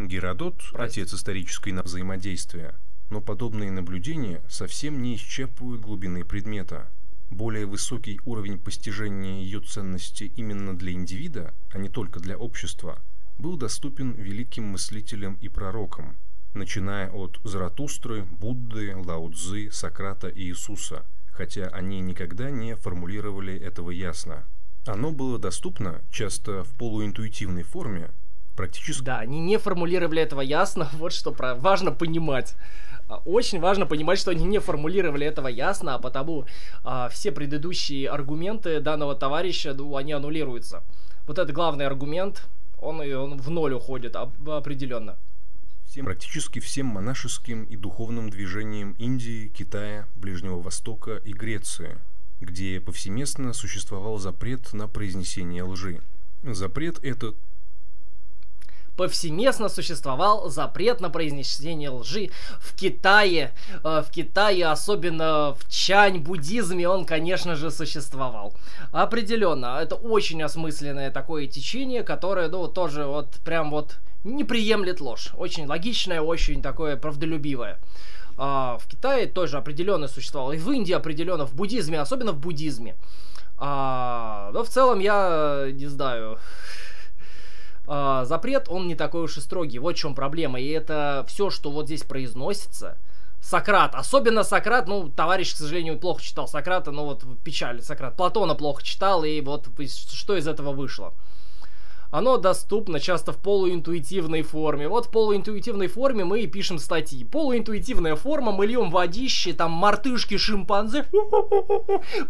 Геродот, Прости. отец исторической на взаимодействия, но подобные наблюдения совсем не исчерпывают глубины предмета. Более высокий уровень постижения ее ценности именно для индивида, а не только для общества, был доступен великим мыслителям и пророкам, начиная от Заратустры, Будды, Лао-цзы, Сократа и Иисуса, хотя они никогда не формулировали этого ясно. Оно было доступно, часто в полуинтуитивной форме, практически... Да, они не формулировали этого ясно, вот что важно понимать. Очень важно понимать, что они не формулировали этого ясно, а потому а, все предыдущие аргументы данного товарища, ну, они аннулируются. Вот это главный аргумент, он, он в ноль уходит определенно. Всем, практически всем монашеским и духовным движениям Индии, Китая, Ближнего Востока и Греции, где повсеместно существовал запрет на произнесение лжи. Запрет этот... Повсеместно существовал запрет на произнесение лжи в Китае. В Китае, особенно в чань-буддизме, он, конечно же, существовал. Определенно, это очень осмысленное такое течение, которое, ну, тоже вот прям вот не приемлет ложь. Очень логичное, очень такое правдолюбивое. В Китае тоже определенно существовало. И в Индии определенно, в буддизме, особенно в буддизме. Но в целом я не знаю... Uh, запрет, он не такой уж и строгий. Вот в чем проблема. И это все, что вот здесь произносится. Сократ, особенно Сократ, ну, товарищ, к сожалению, плохо читал Сократа, но вот печаль, Сократ. Платона плохо читал, и вот что из этого вышло. Оно доступно часто в полуинтуитивной форме. Вот в полуинтуитивной форме мы и пишем статьи. Полуинтуитивная форма, мы льем водище, там мартышки, шимпанзе.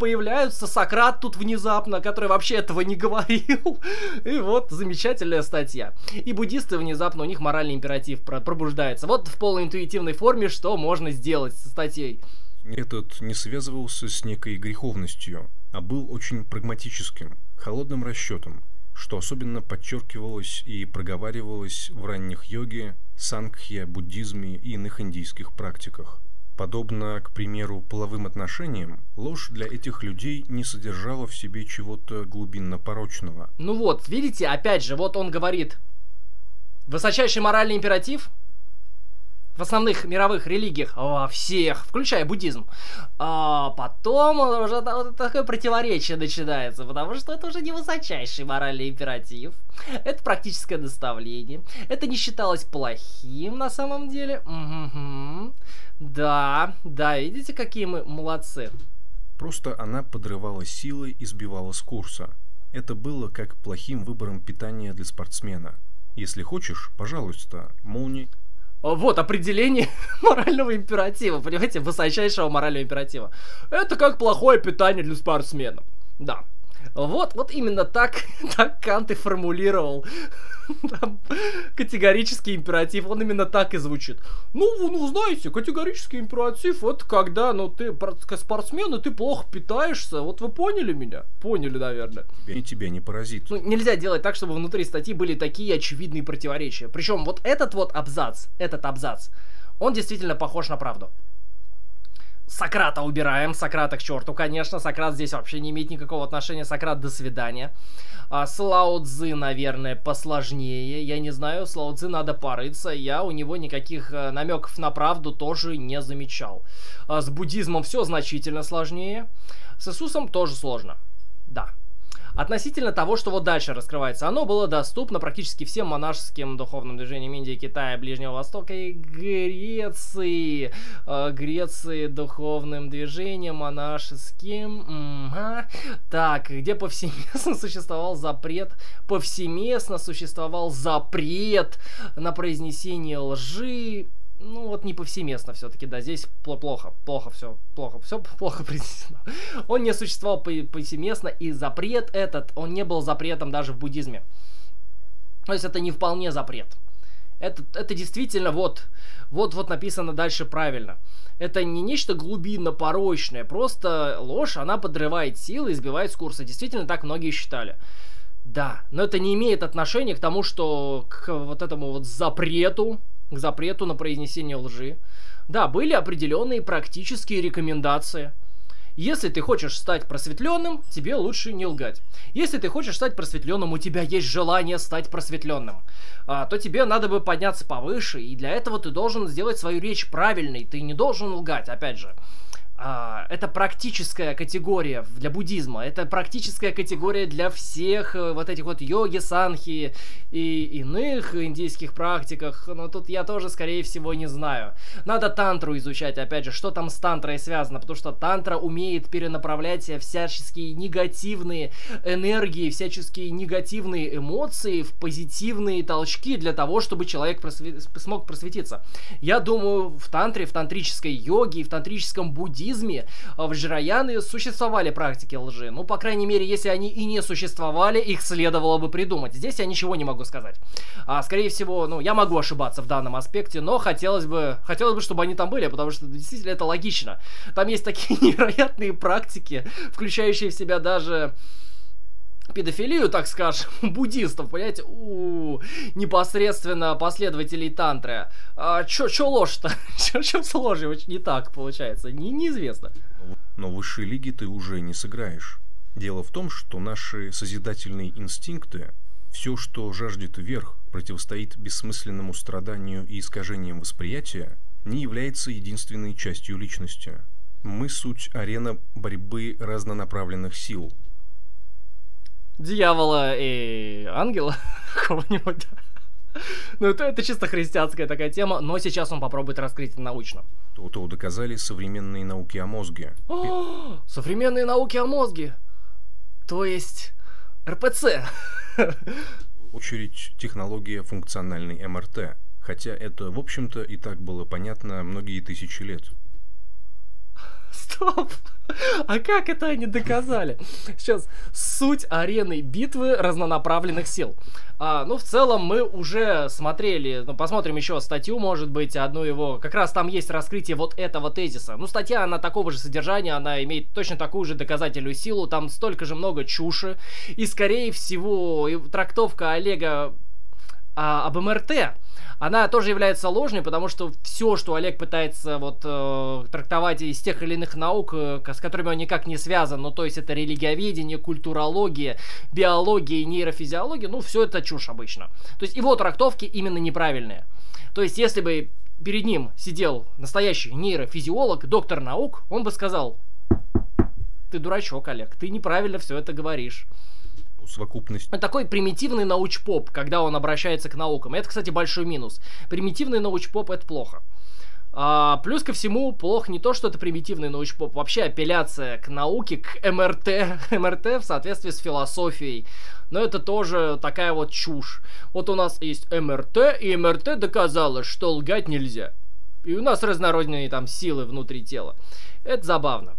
Появляются, Сократ тут внезапно, который вообще этого не говорил. И вот замечательная статья. И буддисты внезапно, у них моральный императив пробуждается. Вот в полуинтуитивной форме что можно сделать со статьей. Этот не связывался с некой греховностью, а был очень прагматическим, холодным расчетом. что особенно подчеркивалось и проговаривалось в ранних йоге, сангхе, буддизме и иных индийских практиках. Подобно, к примеру, половым отношениям, ложь для этих людей не содержала в себе чего-то глубинно порочного. Ну вот, видите, опять же, вот он говорит, высочайший моральный императив в основных мировых религиях, во всех, включая буддизм. А потом уже такое противоречие начинается, потому что это уже не высочайший моральный императив. Это практическое наставление. Это не считалось плохим на самом деле. Угу. Да, да, видите, какие мы молодцы. Просто она подрывала силы и сбивала с курса. Это было как плохим выбором питания для спортсмена. Если хочешь, пожалуйста, молнии. Вот определение морального императива, понимаете, высочайшего морального императива. Это как плохое питание для спортсменов. Да. Вот, вот именно так, так Кант и формулировал категорический императив. Он именно так и звучит. Ну, ну, знаете, категорический императив, вот когда, ну, ты спортсмен, и ты плохо питаешься. Вот вы поняли меня? Поняли, наверное. И тебя не поразит. Ну, нельзя делать так, чтобы внутри статьи были такие очевидные противоречия. Причем вот этот вот абзац, этот абзац, он действительно похож на правду. Сократа убираем, Сократа к черту, конечно, Сократ здесь вообще не имеет никакого отношения, Сократ до свидания. А, с Лао-цзы, наверное, посложнее, я не знаю, с Лао-цзы надо порыться, я у него никаких а, намеков на правду тоже не замечал. А, с буддизмом все значительно сложнее, с Иисусом тоже сложно, да. Относительно того, что вот дальше раскрывается, оно было доступно практически всем монашеским духовным движениям Индии, Китая, Ближнего Востока и Греции. Греции духовным движением монашеским. Угу. Так, где повсеместно существовал запрет, повсеместно существовал запрет на произнесение лжи. Ну вот не повсеместно все-таки, да, здесь плохо, плохо все, плохо, все плохо произнесено. Он не существовал повсеместно, и запрет этот, он не был запретом даже в буддизме. То есть это не вполне запрет. Это, это действительно вот, вот, вот написано дальше правильно. Это не нечто глубинно порочное, просто ложь, она подрывает силы и сбивает с курса. Действительно так многие считали. Да, но это не имеет отношения к тому, что к вот этому вот запрету, к запрету на произнесение лжи. Да, были определенные практические рекомендации. Если ты хочешь стать просветленным, тебе лучше не лгать. Если ты хочешь стать просветленным, у тебя есть желание стать просветленным, то тебе надо бы подняться повыше, и для этого ты должен сделать свою речь правильной, ты не должен лгать, опять же. Это практическая категория для буддизма, это практическая категория для всех вот этих вот йоги, санхи и иных индийских практиках, но тут я тоже, скорее всего, не знаю. Надо тантру изучать, опять же, что там с тантрой связано, потому что тантра умеет перенаправлять всяческие негативные энергии, всяческие негативные эмоции в позитивные толчки для того, чтобы человек просве- смог просветиться. Я думаю, в тантре, в тантрической йоге, в тантрическом буддизме, в джраяны существовали практики лжи. Ну, по крайней мере, если они и не существовали, их следовало бы придумать. Здесь я ничего не могу сказать. А, скорее всего, ну, я могу ошибаться в данном аспекте, но хотелось бы, хотелось бы, чтобы они там были, потому что действительно это логично. Там есть такие невероятные практики, включающие в себя даже педофилию, так скажем, буддистов, понимаете, у непосредственно последователей тантры. А, чё, чё ложь-то? Чё, чё сложивать? Не так получается, не, неизвестно. Но высшей лиги ты уже не сыграешь. Дело в том, что наши созидательные инстинкты, все, что жаждет вверх, противостоит бессмысленному страданию и искажениям восприятия, не является единственной частью личности. Мы суть арена борьбы разнонаправленных сил. Дьявола и ангела какого-нибудь. Ну это, это чисто христианская такая тема, но сейчас он попробует раскрыть это научно. То-то доказали современные науки о мозге. О, современные науки о мозге, то есть РПЦ. В очередь технология функциональной МРТ, хотя это в общем-то и так было понятно многие тысячи лет. Стоп! А как это они доказали? Сейчас, суть арены битвы разнонаправленных сил. А, ну, в целом мы уже смотрели, ну, посмотрим еще статью, может быть, одну его. Как раз там есть раскрытие вот этого тезиса. Ну, статья, она такого же содержания, она имеет точно такую же доказательную силу, там столько же много чуши. И, скорее всего, трактовка Олега а, об МРТ... Она тоже является ложной, потому что все, что Олег пытается вот э, трактовать из тех или иных наук, э, с которыми он никак не связан, ну то есть это религиоведение, культурология, биология и нейрофизиология, ну все это чушь обычно. То есть его трактовки именно неправильные. То есть если бы перед ним сидел настоящий нейрофизиолог, доктор наук, он бы сказал: ты дурачок, Олег, ты неправильно все это говоришь. Совокупность. Такой примитивный научпоп, когда он обращается к наукам. Это, кстати, большой минус. Примитивный научпоп — это плохо. А, плюс ко всему, плохо не то, что это примитивный научпоп, вообще апелляция к науке, к МРТ. МРТ в соответствии с философией. Но это тоже такая вот чушь. Вот у нас есть МРТ, и МРТ доказало, что лгать нельзя. И у нас разнородные там силы внутри тела. Это забавно.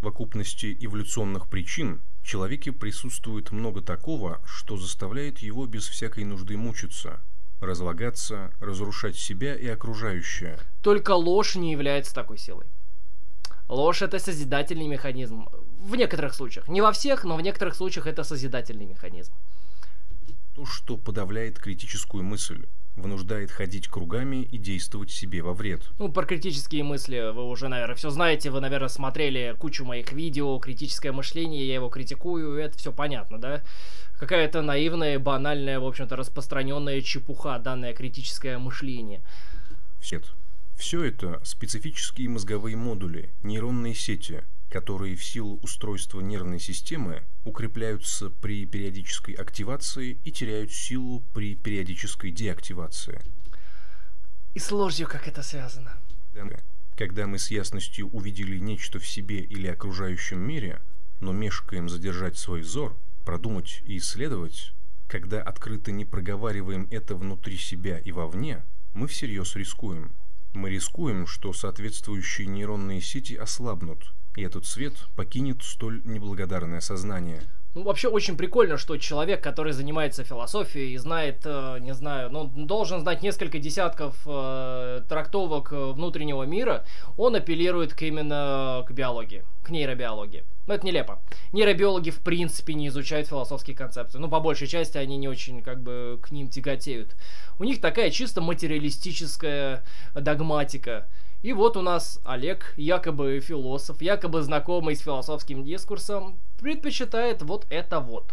Совокупности эволюционных причин в человеке присутствует много такого, что заставляет его без всякой нужды мучиться, разлагаться, разрушать себя и окружающее. Только ложь не является такой силой. Ложь — это созидательный механизм. В некоторых случаях. Не во всех, но в некоторых случаях это созидательный механизм. То, что подавляет критическую мысль, вынуждает ходить кругами и действовать себе во вред. Ну, про критические мысли вы уже, наверное, все знаете. Вы, наверное, смотрели кучу моих видео. Критическое мышление, я его критикую. Это все понятно, да? Какая-то наивная, банальная, в общем-то, распространенная чепуха, данное критическое мышление. Все. Все это специфические мозговые модули, нейронные сети, которые в силу устройства нервной системы укрепляются при периодической активации и теряют силу при периодической деактивации. И с ложью как это связано? Когда мы с ясностью увидели нечто в себе или окружающем мире, но мешкаем задержать свой взор, продумать и исследовать, когда открыто не проговариваем это внутри себя и вовне, мы всерьез рискуем. Мы рискуем, что соответствующие нейронные сети ослабнут, и этот свет покинет столь неблагодарное сознание. Ну, вообще, очень прикольно, что человек, который занимается философией и знает, э, не знаю, ну, должен знать несколько десятков э, трактовок внутреннего мира, он апеллирует к именно к биологии, к нейробиологии. Но это нелепо. Нейробиологи, в принципе, не изучают философские концепции. Ну, по большей части, они не очень, как бы, к ним тяготеют. У них такая чисто материалистическая догматика. И вот у нас Олег, якобы философ, якобы знакомый с философским дискурсом, предпочитает вот это вот.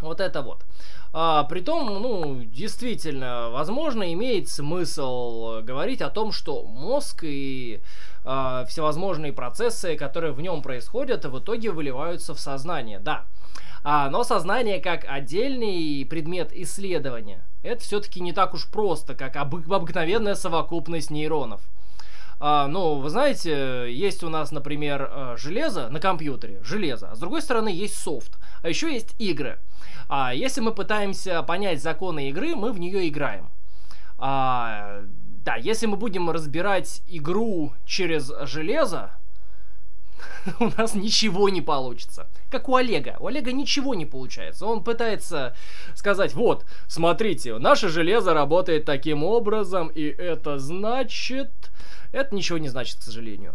Вот это вот. А, притом, ну, действительно, возможно, имеет смысл говорить о том, что мозг и а, всевозможные процессы, которые в нем происходят, в итоге выливаются в сознание, да. А, но сознание как отдельный предмет исследования. Это все-таки не так уж просто, как обы- обыкновенная совокупность нейронов. А, ну, вы знаете, есть у нас, например, железо на компьютере, железо, а с другой стороны есть софт, а еще есть игры. А, если мы пытаемся понять законы игры, мы в нее играем. А, да, если мы будем разбирать игру через железо, у нас ничего не получится. Как у Олега. У Олега ничего не получается. Он пытается сказать: вот, смотрите, наше железо работает таким образом, и это значит... Это ничего не значит, к сожалению.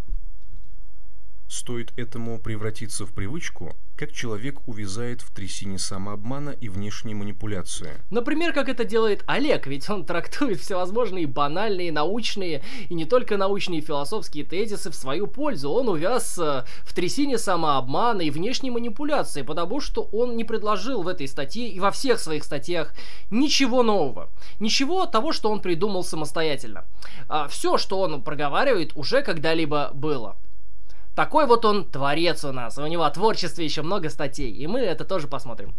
Стоит этому превратиться в привычку, как человек увязает в трясине самообмана и внешней манипуляции. Например, как это делает Олег, ведь он трактует всевозможные банальные, научные и не только научные философские тезисы в свою пользу. Он увяз в трясине самообмана и внешней манипуляции, потому что он не предложил в этой статье и во всех своих статьях ничего нового. Ничего того, что он придумал самостоятельно. Все, что он проговаривает, уже когда-либо было. Такой вот он творец у нас, у него о творчестве еще много статей, и мы это тоже посмотрим.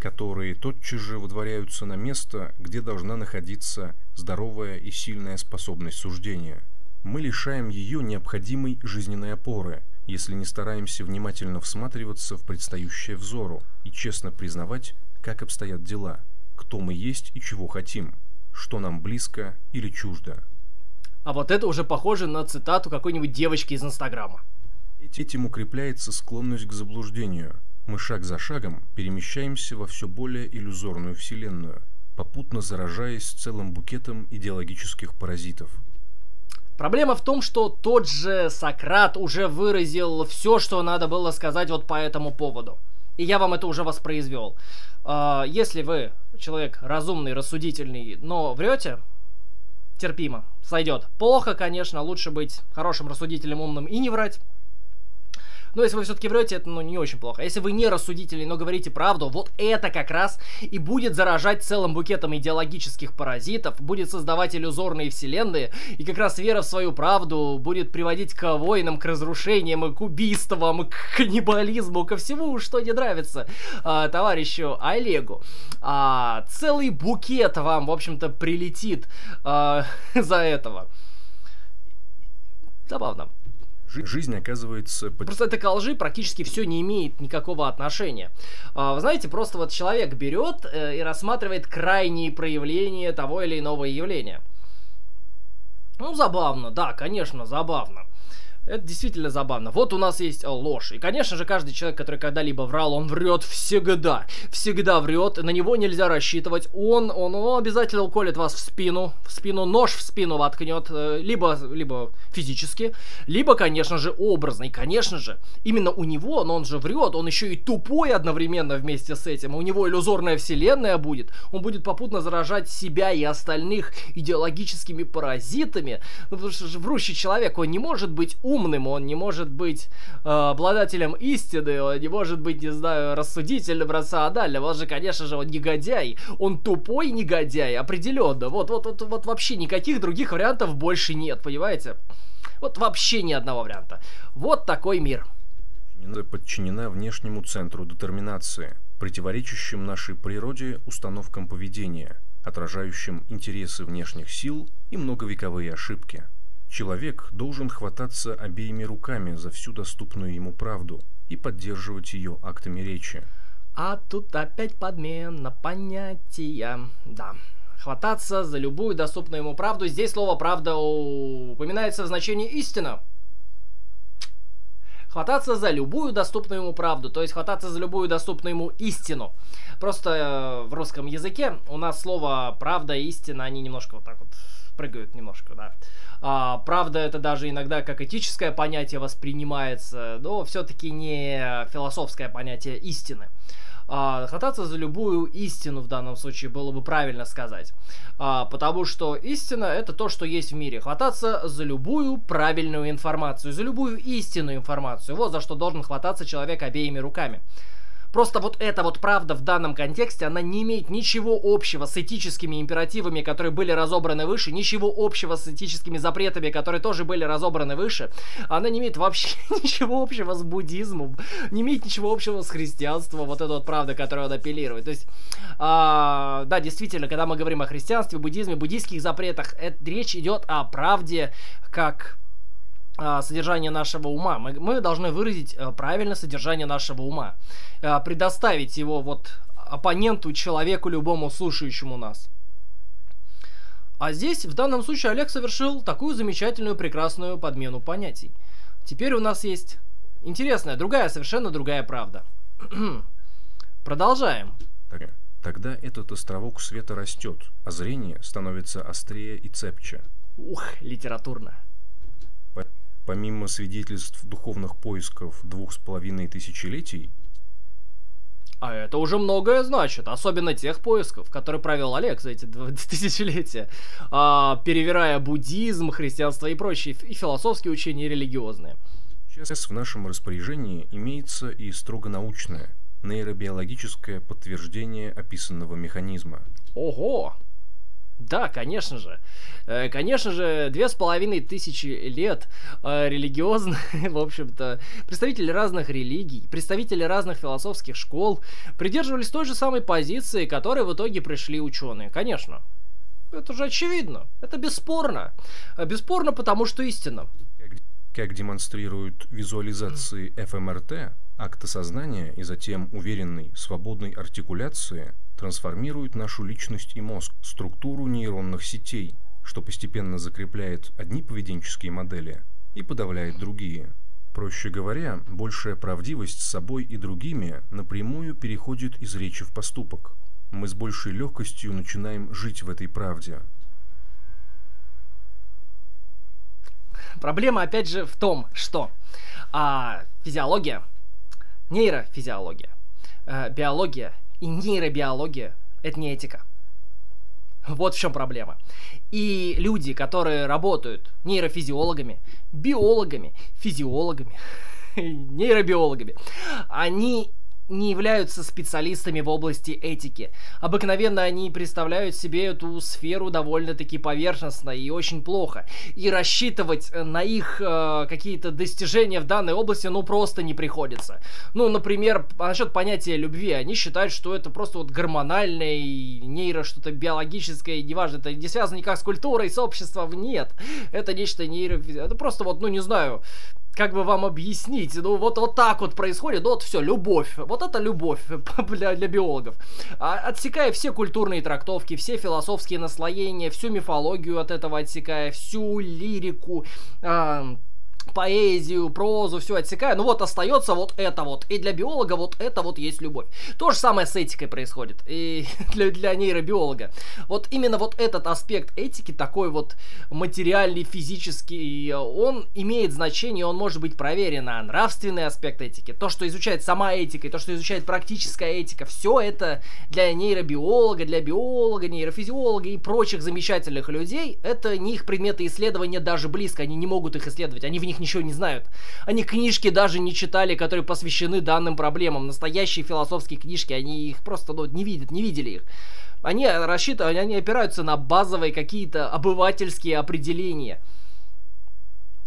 Которые тотчас же выдворяются на место, где должна находиться здоровая и сильная способность суждения. Мы лишаем ее необходимой жизненной опоры, если не стараемся внимательно всматриваться в предстоящее взору и честно признавать, как обстоят дела, кто мы есть и чего хотим, что нам близко или чуждо. А вот это уже похоже на цитату какой-нибудь девочки из Инстаграма. Этим укрепляется склонность к заблуждению. Мы шаг за шагом перемещаемся во все более иллюзорную вселенную, попутно заражаясь целым букетом идеологических паразитов. Проблема в том, что тот же Сократ уже выразил все, что надо было сказать вот по этому поводу. И я вам это уже воспроизвел. Если вы человек разумный, рассудительный, но врете, терпимо, сойдет. Плохо, конечно, лучше быть хорошим, рассудительным, умным и не врать. Но если вы все-таки врете, это ну, не очень плохо. Если вы не рассудительный, но говорите правду, вот это как раз и будет заражать целым букетом идеологических паразитов, будет создавать иллюзорные вселенные, и как раз вера в свою правду будет приводить к войнам, к разрушениям, к убийствам, к каннибализму, ко всему, что не нравится а, товарищу Олегу. А, целый букет вам, в общем-то, прилетит а, за этого. Забавно. Жизнь оказывается... Просто это к лжи практически все не имеет никакого отношения. Вы знаете, просто вот человек берет и рассматривает крайние проявления того или иного явления. Ну, забавно, да, конечно, забавно. Это действительно забавно. Вот у нас есть ложь. И, конечно же, каждый человек, который когда-либо врал, он врет всегда. Всегда врет. На него нельзя рассчитывать. Он, он, он обязательно уколет вас в спину. В спину, нож в спину воткнет. Либо, либо физически, либо, конечно же, образно. И, конечно же, именно у него, но он же врет, он еще и тупой одновременно вместе с этим. У него иллюзорная вселенная будет. Он будет попутно заражать себя и остальных идеологическими паразитами. Ну, потому что врущий человек, он не может быть умным. Умным, он не может быть э, обладателем истины, он не может быть, не знаю, рассудительным, рациональным, он же, конечно же, он негодяй, он тупой негодяй, определенно, вот, вот, вот, вот вообще никаких других вариантов больше нет, понимаете? Вот вообще ни одного варианта. Вот такой мир. Подчинена внешнему центру детерминации, противоречащим нашей природе установкам поведения, отражающим интересы внешних сил и многовековые ошибки. Человек должен хвататься обеими руками за всю доступную ему правду и поддерживать ее актами речи. А тут опять подмена понятия. Да. Хвататься за любую доступную ему правду. Здесь слово «правда» упоминается в значении «истина». Хвататься за любую доступную ему правду, то есть хвататься за любую доступную ему истину. Просто э, в русском языке у нас слово «правда» и «истина», они немножко вот так вот прыгают немножко, да. А, правда, это даже иногда как этическое понятие воспринимается, но все-таки не философское понятие истины. А, хвататься за любую истину в данном случае было бы правильно сказать, а, потому что истина — это то, что есть в мире. Хвататься за любую правильную информацию, за любую истинную информацию. Вот за что должен хвататься человек обеими руками. Просто вот эта вот правда в данном контексте, она не имеет ничего общего с этическими императивами, которые были разобраны выше, ничего общего с этическими запретами, которые тоже были разобраны выше. Она не имеет вообще ничего общего с буддизмом, не имеет ничего общего с христианством, вот эта вот правда, которую он апеллирует. То есть, а, да, действительно, когда мы говорим о христианстве, буддизме, буддийских запретах, это, речь идет о правде как... содержание нашего ума. Мы, мы должны выразить э, правильно содержание нашего ума. Э, предоставить его вот оппоненту, человеку, любому слушающему нас. А здесь, в данном случае, Олег совершил такую замечательную, прекрасную подмену понятий. Теперь у нас есть интересная, другая, совершенно другая правда. Продолжаем. Тогда этот островок света растет, а зрение становится острее и цепче. Ух, литературно. Помимо свидетельств духовных поисков двух с половиной тысячелетий... А это уже многое значит, особенно тех поисков, которые провел Олег за эти два тысячелетия, а, перевирая буддизм, христианство и прочие, и философские учения, и религиозные. Сейчас в нашем распоряжении имеется и строго научное, нейробиологическое подтверждение описанного механизма. Ого! Да, конечно же. Конечно же, две с половиной тысячи лет религиозные, в общем-то, представители разных религий, представители разных философских школ придерживались той же самой позиции, к которой в итоге пришли ученые. Конечно. Это же очевидно. Это бесспорно. Бесспорно, потому что истина. Как демонстрируют визуализации эф эм эр тэ, акт осознания и затем уверенной, свободной артикуляции трансформирует нашу личность и мозг, структуру нейронных сетей, что постепенно закрепляет одни поведенческие модели и подавляет другие. Проще говоря, большая правдивость с собой и другими напрямую переходит из речи в поступок. Мы с большей легкостью начинаем жить в этой правде. Проблема, опять же, в том, что а, физиология, нейрофизиология, а, биология и нейробиология – это не этика. Вот в чем проблема. И люди, которые работают нейрофизиологами, биологами, физиологами, нейробиологами, они не являются специалистами в области этики. Обыкновенно они представляют себе эту сферу довольно-таки поверхностно и очень плохо. И рассчитывать на их э, какие-то достижения в данной области ну просто не приходится. Ну, например, насчет понятия любви. Они считают, что это просто вот гормональное и нейро что-то биологическое, и неважно, это не связано никак с культурой, с обществом, нет. Это нечто нейро... Это просто вот, ну не знаю... Как бы вам объяснить? Ну, вот, вот так вот происходит, ну, вот все, любовь. Вот это любовь для, для биологов. Отсекая все культурные трактовки, все философские наслоения, всю мифологию от этого отсекая, всю лирику, э, поэзию, прозу, все отсекая, ну вот остается вот это вот. И для биолога вот это вот есть любовь. То же самое с этикой происходит. И для, для нейробиолога. Вот именно вот этот аспект этики, такой вот материальный, физический, он имеет значение, он может быть проверен. А нравственный аспект этики, то, что изучает сама этика, и то, что изучает практическая этика, все это для нейробиолога, для биолога, нейрофизиолога и прочих замечательных людей, это не их предметы исследования даже близко. Они не могут их исследовать, они в них ничего не знают. Они книжки даже не читали, которые посвящены данным проблемам. Настоящие философские книжки, они их просто ну, не видят, не видели их. Они рассчитывают, они опираются на базовые какие-то обывательские определения,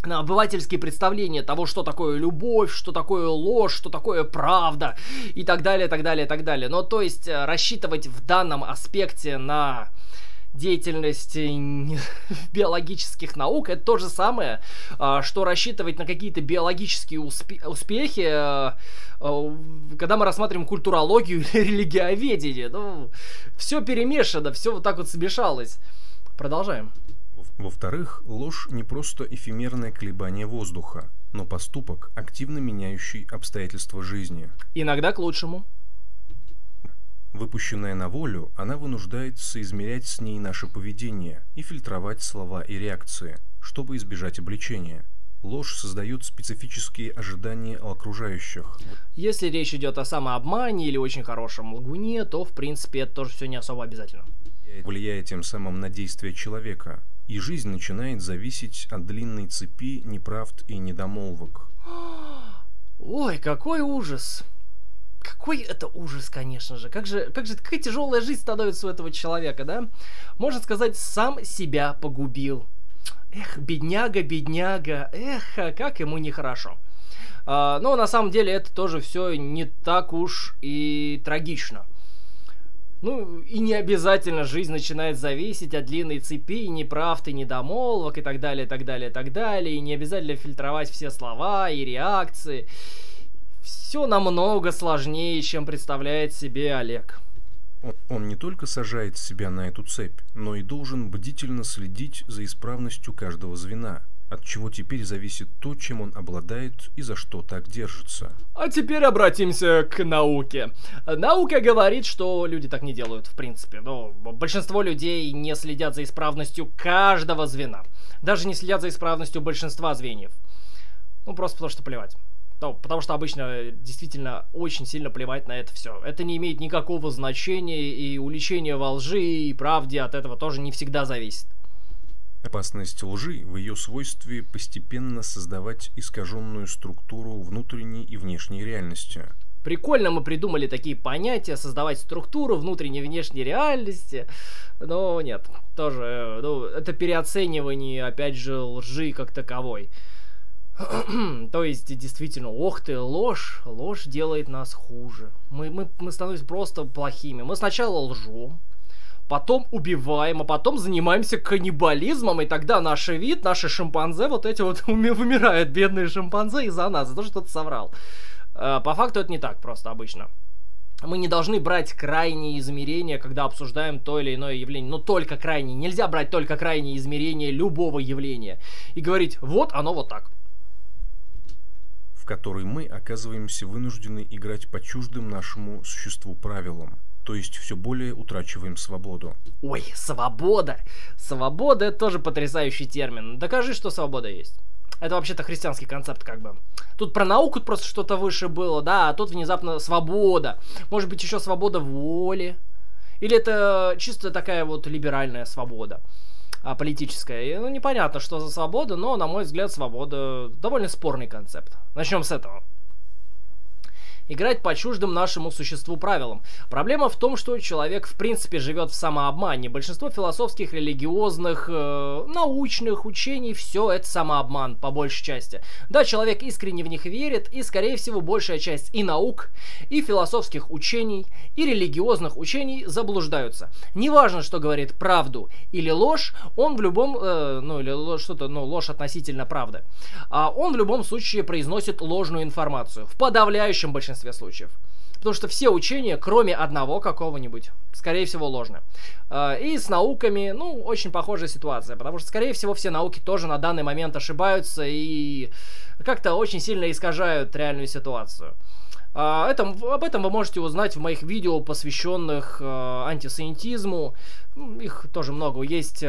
на обывательские представления того, что такое любовь, что такое ложь, что такое правда и так далее, так далее, так далее. Но то есть рассчитывать в данном аспекте на... деятельности биологических наук, это то же самое, что рассчитывать на какие-то биологические успехи, когда мы рассматриваем культурологию или религиоведение. Ну, все перемешано, все вот так вот смешалось. Продолжаем. Во-вторых, ложь не просто эфемерное колебание воздуха, но поступок, активно меняющий обстоятельства жизни. Иногда к лучшему. Выпущенная на волю, она вынуждает соизмерять с ней наше поведение и фильтровать слова и реакции, чтобы избежать обличения. Ложь создает специфические ожидания у окружающих. Если речь идет о самообмане или очень хорошем лгуне, то в принципе это тоже все не особо обязательно. Влияет тем самым на действия человека, и жизнь начинает зависеть от длинной цепи неправд и недомолвок. Ой, какой ужас! Какой это ужас, конечно же. Как же, как же, какая тяжелая жизнь становится у этого человека, да? Можно сказать, сам себя погубил. Эх, бедняга, бедняга. Эх, как ему нехорошо. А, но на самом деле это тоже все не так уж и трагично. Ну, и не обязательно жизнь начинает зависеть от длинной цепи, и неправд, и недомолвок, и так далее, и так далее, и так далее. И не обязательно фильтровать все слова и реакции. Все намного сложнее, чем представляет себе Олег. Он, он не только сажает себя на эту цепь, но и должен бдительно следить за исправностью каждого звена, от чего теперь зависит то, чем он обладает и за что так держится. А теперь обратимся к науке. Наука говорит, что люди так не делают, в принципе. Но большинство людей не следят за исправностью каждого звена. Даже не следят за исправностью большинства звеньев. Ну, просто потому что плевать. Ну, потому что обычно действительно очень сильно плевать на это все. Это не имеет никакого значения, и уличение во лжи и правде от этого тоже не всегда зависит. Опасность лжи в ее свойстве постепенно создавать искаженную структуру внутренней и внешней реальности. Прикольно мы придумали такие понятия, создавать структуру внутренней и внешней реальности. Но нет, тоже ну, это переоценивание, опять же, лжи как таковой. То есть, действительно, ох ты, ложь, ложь делает нас хуже. Мы, мы, мы становимся просто плохими. Мы сначала лжем, потом убиваем, а потом занимаемся каннибализмом, и тогда наш вид, наши шимпанзе, вот эти вот умирают, бедные шимпанзе, из-за нас, за то, что ты соврал. По факту это не так просто обычно. мы не должны брать крайние измерения, когда обсуждаем то или иное явление. Но только крайние. Нельзя брать только крайние измерения любого явления и говорить, вот оно вот так. В которой мы оказываемся вынуждены играть по чуждым нашему существу правилам. То есть все более утрачиваем свободу. Ой, свобода! Свобода — это тоже потрясающий термин. Докажи, что свобода есть. Это вообще-то христианский концепт, как бы. Тут про науку просто что-то выше было, да, а тут внезапно свобода. Может быть, еще свобода воли. Или это чисто такая вот либеральная свобода политическая. Ну, непонятно, что за свобода, но, на мой взгляд, свобода — довольно спорный концепт. Начнем с этого. Играть по чуждым нашему существу правилам. Проблема в том, что человек в принципе живет в самообмане. Большинство философских, религиозных, э, научных учений — все это самообман по большей части. Да, человек искренне в них верит, и скорее всего большая часть и наук, и философских учений, и религиозных учений заблуждаются. Неважно, что говорит правду или ложь, он в любом, э, ну или что-то, ну ложь относительно правды, а он в любом случае произносит ложную информацию в подавляющем большинстве случаев. Потому что все учения, кроме одного какого-нибудь, скорее всего, ложны. И с науками, ну, очень похожая ситуация, потому что, скорее всего, все науки тоже на данный момент ошибаются и как-то очень сильно искажают реальную ситуацию. Это, об этом вы можете узнать в моих видео, посвященных антисciентизму. Их тоже много, есть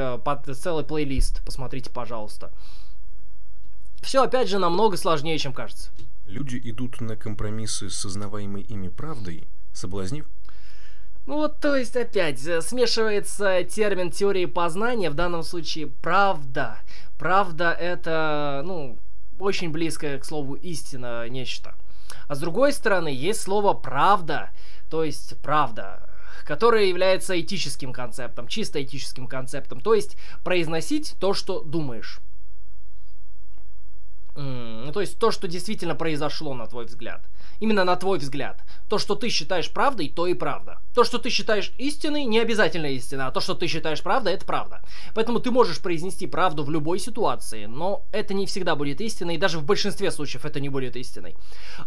целый плейлист, посмотрите, пожалуйста. Все, опять же, намного сложнее, чем кажется. Люди идут на компромиссы с сознаваемой ими правдой, соблазнив... Ну вот, то есть опять смешивается термин теории познания, в данном случае правда. Правда — это, ну, очень близкое к слову истина нечто. А с другой стороны, есть слово правда, то есть правда, которая является этическим концептом, чисто этическим концептом, то есть произносить то, что думаешь. Mm, то есть то, что действительно произошло, на твой взгляд. Именно на твой взгляд. То, что ты считаешь правдой, то и правда. То, что ты считаешь истиной, не обязательно истина, а то, что ты считаешь правдой, это правда. Поэтому ты можешь произнести правду в любой ситуации, но это не всегда будет истиной, и даже в большинстве случаев это не будет истиной.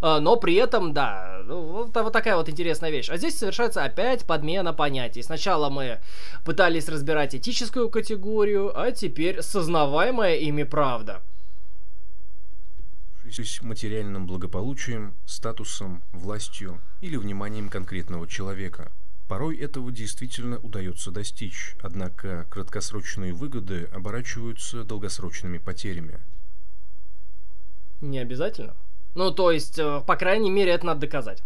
Но при этом, да, вот такая вот интересная вещь. А здесь совершается опять подмена понятий. Сначала мы пытались разбирать этическую категорию, а теперь сознаваемая ими правда. Материальным благополучием, статусом, властью или вниманием конкретного человека. Порой этого действительно удается достичь, однако краткосрочные выгоды оборачиваются долгосрочными потерями. Не обязательно. Ну, то есть, по крайней мере, это надо доказать.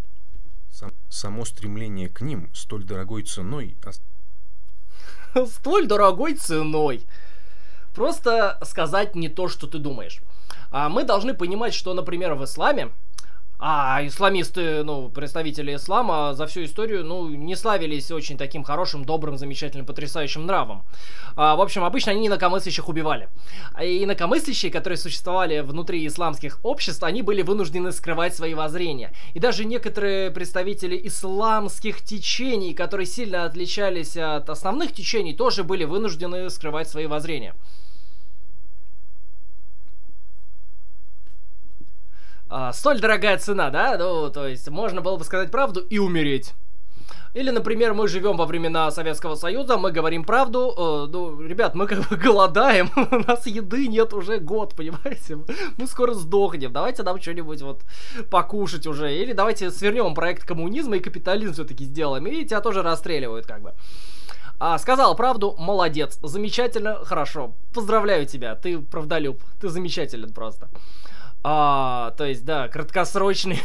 Сам, само стремление к ним столь дорогой ценой... Столь дорогой ценой! Просто сказать не то, что ты думаешь. Мы должны понимать, что, например, в исламе, а исламисты, ну, представители ислама за всю историю, ну, не славились очень таким хорошим, добрым, замечательным, потрясающим нравом. А, в общем, обычно они инакомыслящих убивали. И инакомыслящие, которые существовали внутри исламских обществ, они были вынуждены скрывать свои воззрения. И даже некоторые представители исламских течений, которые сильно отличались от основных течений, тоже были вынуждены скрывать свои воззрения. Столь дорогая цена, да? Ну, то есть, можно было бы сказать правду и умереть. Или, например, мы живем во времена Советского Союза, мы говорим правду, э, ну, ребят, мы как бы голодаем, у нас еды нет уже год, понимаете? Мы скоро сдохнем, давайте нам что-нибудь вот покушать уже, или давайте свернем проект коммунизма и капитализм все-таки сделаем, и тебя тоже расстреливают как бы. А, сказал правду, молодец, замечательно, хорошо, поздравляю тебя, ты правдолюб, ты замечателен просто. А, то есть, да, краткосрочные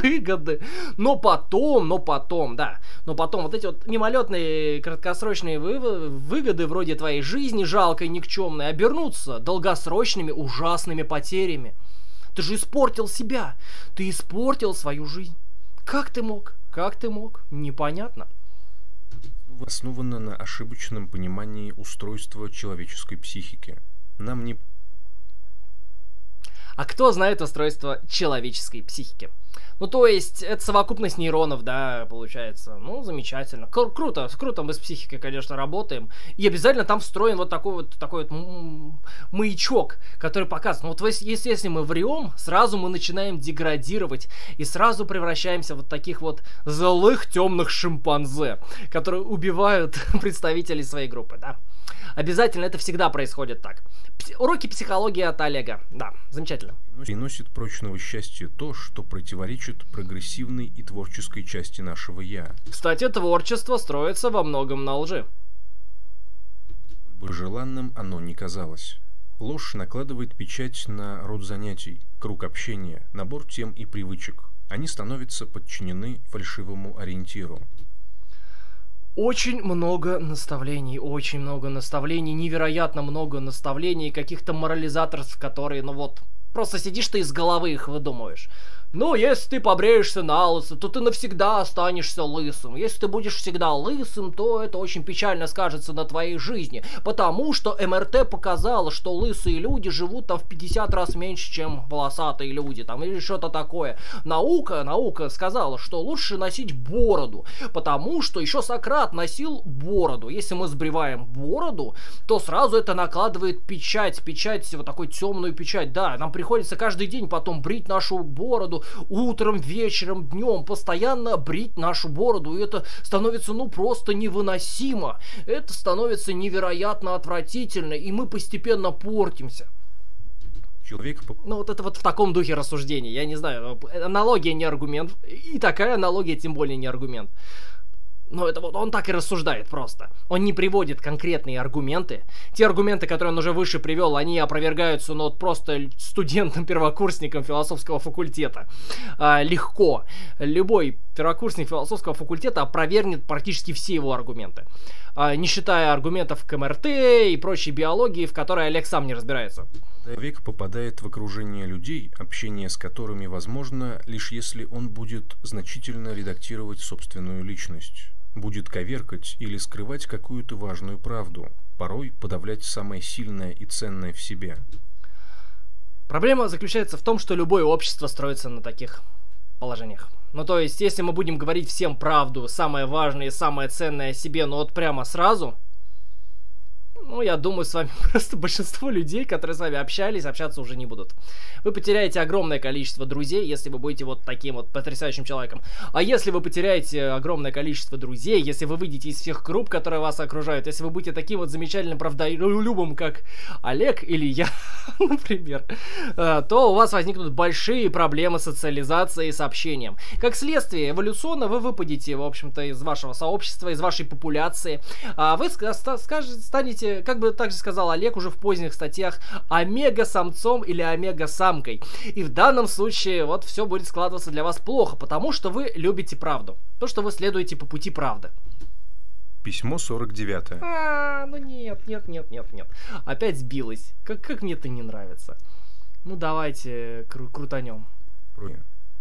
выгоды, но потом, но потом, да, но потом вот эти вот мимолетные краткосрочные вы выгоды вроде твоей жизни жалкой, никчемной, обернутся долгосрочными ужасными потерями. Ты же испортил себя, ты испортил свою жизнь. Как ты мог? Как ты мог? Непонятно. Основано на ошибочном понимании устройства человеческой психики. Нам не... А кто знает устройство человеческой психики? Ну, то есть, это совокупность нейронов, да, получается. Ну, замечательно. Кру- круто, круто мы с психикой, конечно, работаем. И обязательно там встроен вот такой вот, такой вот маячок, который показывает. Ну, вот если, если мы врем, сразу мы начинаем деградировать и сразу превращаемся в вот таких вот злых темных шимпанзе, которые убивают представителей своей группы, да. Обязательно это всегда происходит так. Пси- уроки психологии от Олега. Да, замечательно. Приносит прочного счастья то, что противоречит прогрессивной и творческой части нашего «я». Кстати, творчество строится во многом на лжи. Желанным оно не казалось. Ложь накладывает печать на род занятий, круг общения, набор тем и привычек. Они становятся подчинены фальшивому ориентиру. Очень много наставлений, очень много наставлений, невероятно много наставлений, каких-то морализаторств, которые, ну вот, просто сидишь ты из головы их выдумываешь. Ну, если ты побреешься на лысо, то ты навсегда останешься лысым. Если ты будешь всегда лысым, то это очень печально скажется на твоей жизни, потому что МРТ показало, что лысые люди живут там в пятьдесят раз меньше, чем волосатые люди, там или что-то такое. Наука, наука сказала, что лучше носить бороду, потому что еще Сократ носил бороду. Если мы сбриваем бороду, то сразу это накладывает печать, печать, вот такую темную печать. Да, нам приходится каждый день потом брить нашу бороду, утром, вечером, днем, постоянно брить нашу бороду. И это становится, ну, просто невыносимо. Это становится невероятно отвратительно, и мы постепенно портимся. Человек... Ну, вот это вот в таком духе рассуждения. Я не знаю, аналогия не аргумент, и такая аналогия тем более не аргумент. Но это вот он так и рассуждает просто. Он не приводит конкретные аргументы. Те аргументы, которые он уже выше привел, они опровергаются, ну, вот просто студентом-первокурсником философского факультета. А, легко. Любой первокурсник философского факультета опровергнет практически все его аргументы. А, не считая аргументов к МРТ и прочей биологии, в которой Олег сам не разбирается. Человек попадает в окружение людей, общение с которыми возможно, лишь если он будет значительно редактировать собственную личность. Будет коверкать или скрывать какую-то важную правду, порой подавлять самое сильное и ценное в себе. Проблема заключается в том, что любое общество строится на таких положениях. Ну, то есть, если мы будем говорить всем правду, самое важное и самое ценное о себе, ну вот прямо сразу, ну, я думаю, с вами просто большинство людей, которые с вами общались, общаться уже не будут. Вы потеряете огромное количество друзей, если вы будете вот таким вот потрясающим человеком. А если вы потеряете огромное количество друзей, если вы выйдете из всех групп, которые вас окружают, если вы будете таким вот замечательным правдолюбом, как Олег или я, например, то у вас возникнут большие проблемы социализации и с общением. Как следствие, эволюционно вы выпадете, в общем-то, из вашего сообщества, из вашей популяции. А вы станете, как бы также сказал Олег уже в поздних статьях, омега-самцом или омега-самкой. И в данном случае вот все будет складываться для вас плохо, потому что вы любите правду. То, что вы следуете по пути правды. Письмо сорок девятое. А, ну нет, нет, нет, нет, нет. Опять сбилась. Как, как мне это не нравится. Ну давайте кру- крутанем. Про...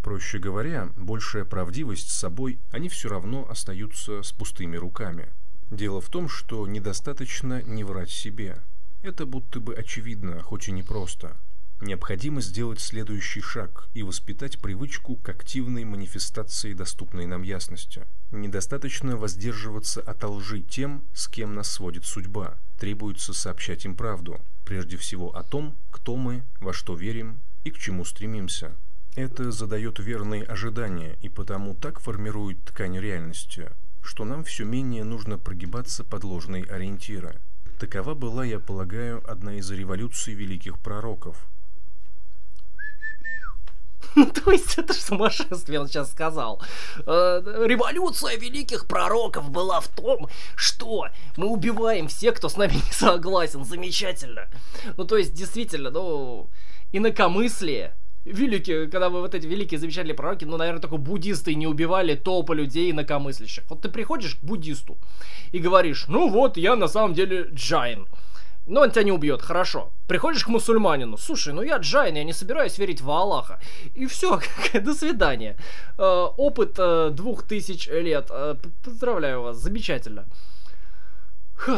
Проще говоря, большая правдивость с собой, они все равно остаются с пустыми руками. Дело в том, что недостаточно не врать себе. Это будто бы очевидно, хоть и непросто. Необходимо сделать следующий шаг и воспитать привычку к активной манифестации доступной нам ясности. Недостаточно воздерживаться от лжи тем, с кем нас сводит судьба. Требуется сообщать им правду, прежде всего о том, кто мы, во что верим и к чему стремимся. Это задает верные ожидания и потому так формирует ткань реальности, что нам все менее нужно прогибаться под ложные ориентиры. Такова была, я полагаю, одна из революций великих пророков. Ну, то есть, это же сумасшествие он сейчас сказал. Революция великих пророков была в том, что мы убиваем всех, кто с нами не согласен. Замечательно. Ну, то есть, действительно, ну, инакомыслие. Великие, когда вы вот эти великие замечательные пророки, ну, наверное, только буддисты не убивали толпы людей инакомыслящих. Вот ты приходишь к буддисту и говоришь: ну вот, я на самом деле джайн. Но он тебя не убьет, хорошо. Приходишь к мусульманину: слушай, ну я джайн, я не собираюсь верить в Аллаха. И все, до свидания. Э, опыт э, двух тысяч лет. Э, поздравляю вас, замечательно. Фух.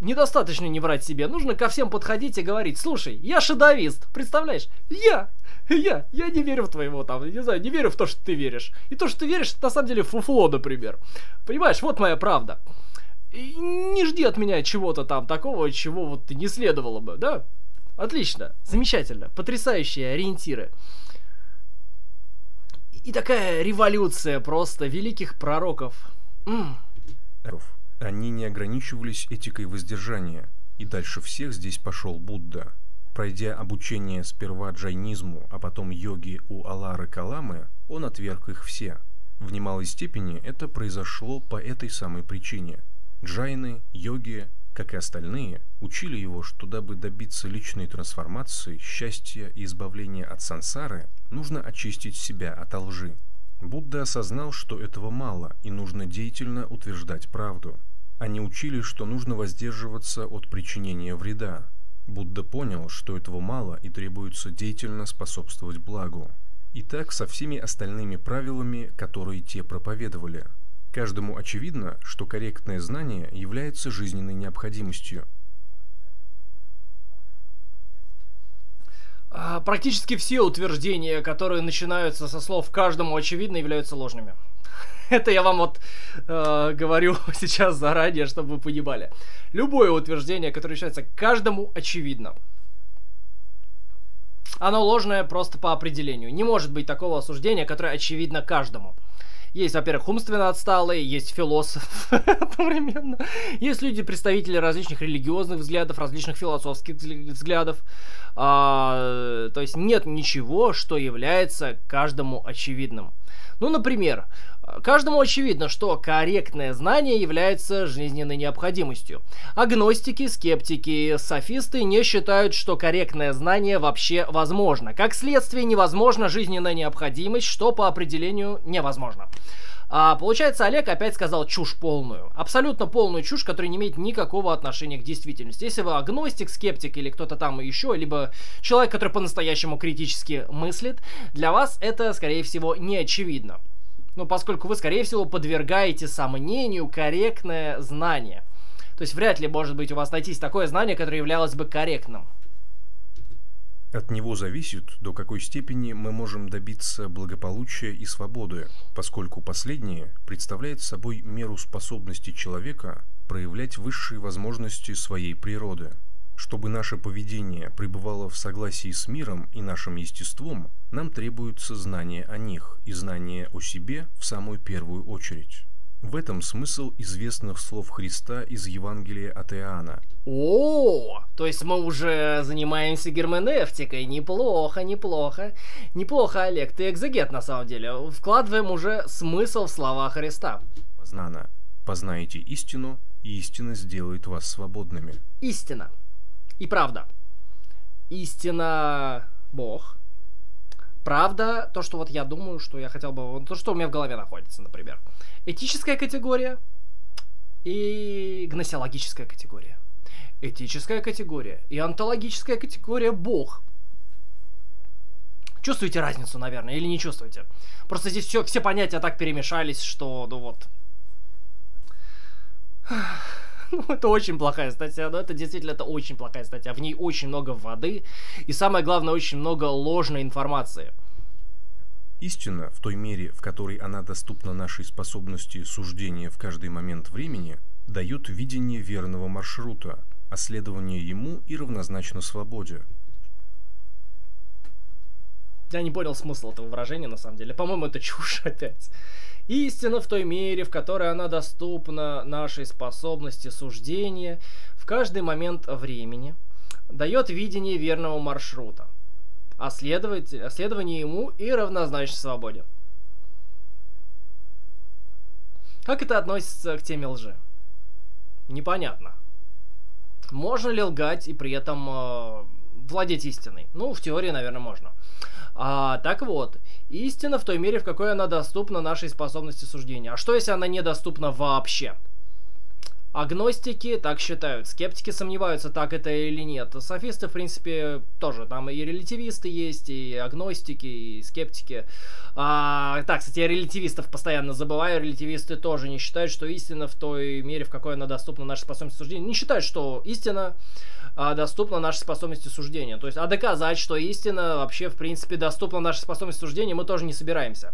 недостаточно не врать себе, нужно ко всем подходить и говорить: слушай, я шадовист, представляешь, я, я, я не верю в твоего там, не знаю, не верю в то, что ты веришь. И то, что ты веришь, на самом деле фуфло, например. Понимаешь, вот моя правда. И не жди от меня чего-то там такого, чего вот не следовало бы, да? Отлично, замечательно, потрясающие ориентиры. И такая революция просто великих пророков. М. Они не ограничивались этикой воздержания, и дальше всех здесь пошел Будда. Пройдя обучение сперва джайнизму, а потом йоги у Алары Каламы, он отверг их все. В немалой степени это произошло по этой самой причине. Джайны, йоги, как и остальные, учили его, что дабы добиться личной трансформации, счастья и избавления от сансары, нужно очистить себя от лжи. Будда осознал, что этого мало, и нужно деятельно утверждать правду. Они учили, что нужно воздерживаться от причинения вреда. Будда понял, что этого мало и требуется деятельно способствовать благу. И так со всеми остальными правилами, которые те проповедовали. Каждому очевидно, что корректное знание является жизненной необходимостью. Практически все утверждения, которые начинаются со слов «каждому очевидно», являются ложными. Это я вам вот э, говорю сейчас заранее, чтобы вы понимали. Любое утверждение, которое считается «каждому очевидно», оно ложное просто по определению. Не может быть такого осуждения, которое очевидно каждому. Есть, во-первых, умственно отсталые, есть философы одновременно. Есть люди, представители различных религиозных взглядов, различных философских взглядов. А, то есть нет ничего, что является каждому очевидным. Ну, например, каждому очевидно, что корректное знание является жизненной необходимостью. Агностики, скептики, софисты не считают, что корректное знание вообще возможно. Как следствие, невозможна жизненная необходимость, что по определению невозможно. А, получается, Олег опять сказал чушь полную. Абсолютно полную чушь, которая не имеет никакого отношения к действительности. Если вы агностик, скептик или кто-то там еще, либо человек, который по-настоящему критически мыслит, для вас это, скорее всего, не очевидно. Ну, поскольку вы, скорее всего, подвергаете сомнению корректное знание. То есть вряд ли, может быть, у вас найтись такое знание, которое являлось бы корректным. От него зависит, до какой степени мы можем добиться благополучия и свободы, поскольку последнее представляет собой меру способности человека проявлять высшие возможности своей природы. Чтобы наше поведение пребывало в согласии с миром и нашим естеством, нам требуется знание о них и знание о себе в самую первую очередь. В этом смысл известных слов Христа из Евангелия от Иоанна. О, то есть мы уже занимаемся герменевтикой. Неплохо, неплохо. Неплохо, Олег, ты экзегет на самом деле. Вкладываем уже смысл в слова Христа. Познано. Познаете истину, и истина сделает вас свободными. Истина. И правда. Истина — Бог. Правда — то, что вот я думаю, что я хотел бы... То, что у меня в голове находится, например. Этическая категория и гносеологическая категория. Этическая категория и онтологическая категория — Бог. Чувствуете разницу, наверное, или не чувствуете? Просто здесь все, все понятия так перемешались, что, ну вот... Ну, это очень плохая статья, но это действительно это очень плохая статья. В ней очень много воды и, самое главное, очень много ложной информации. Истина, в той мере, в которой она доступна нашей способности суждения в каждый момент времени, дает видение верного маршрута, а следование ему и равнозначно свободе. Я не понял смысл этого выражения, на самом деле. По-моему, это чушь опять. Истина в той мере, в которой она доступна нашей способности суждения в каждый момент времени, дает видение верного маршрута, а следование ему и равнозначно свободе. Как это относится к теме лжи? Непонятно. Можно ли лгать и при этом э, владеть истиной? Ну, в теории, наверное, можно. А, так вот, истина в той мере, в какой она доступна нашей способности суждения. А что, если она недоступна вообще? Агностики так считают, скептики сомневаются, так это или нет. Софисты, в принципе, тоже. Там и релятивисты есть, и агностики, и скептики. А, так, кстати, я релятивистов постоянно забываю. Релятивисты тоже не считают, что истина в той мере, в какой она доступна нашей способности суждения. Не считают, что истина а, доступна нашей способности суждения. То есть, а доказать, что истина вообще, в принципе, доступна нашей способности суждения, мы тоже не собираемся.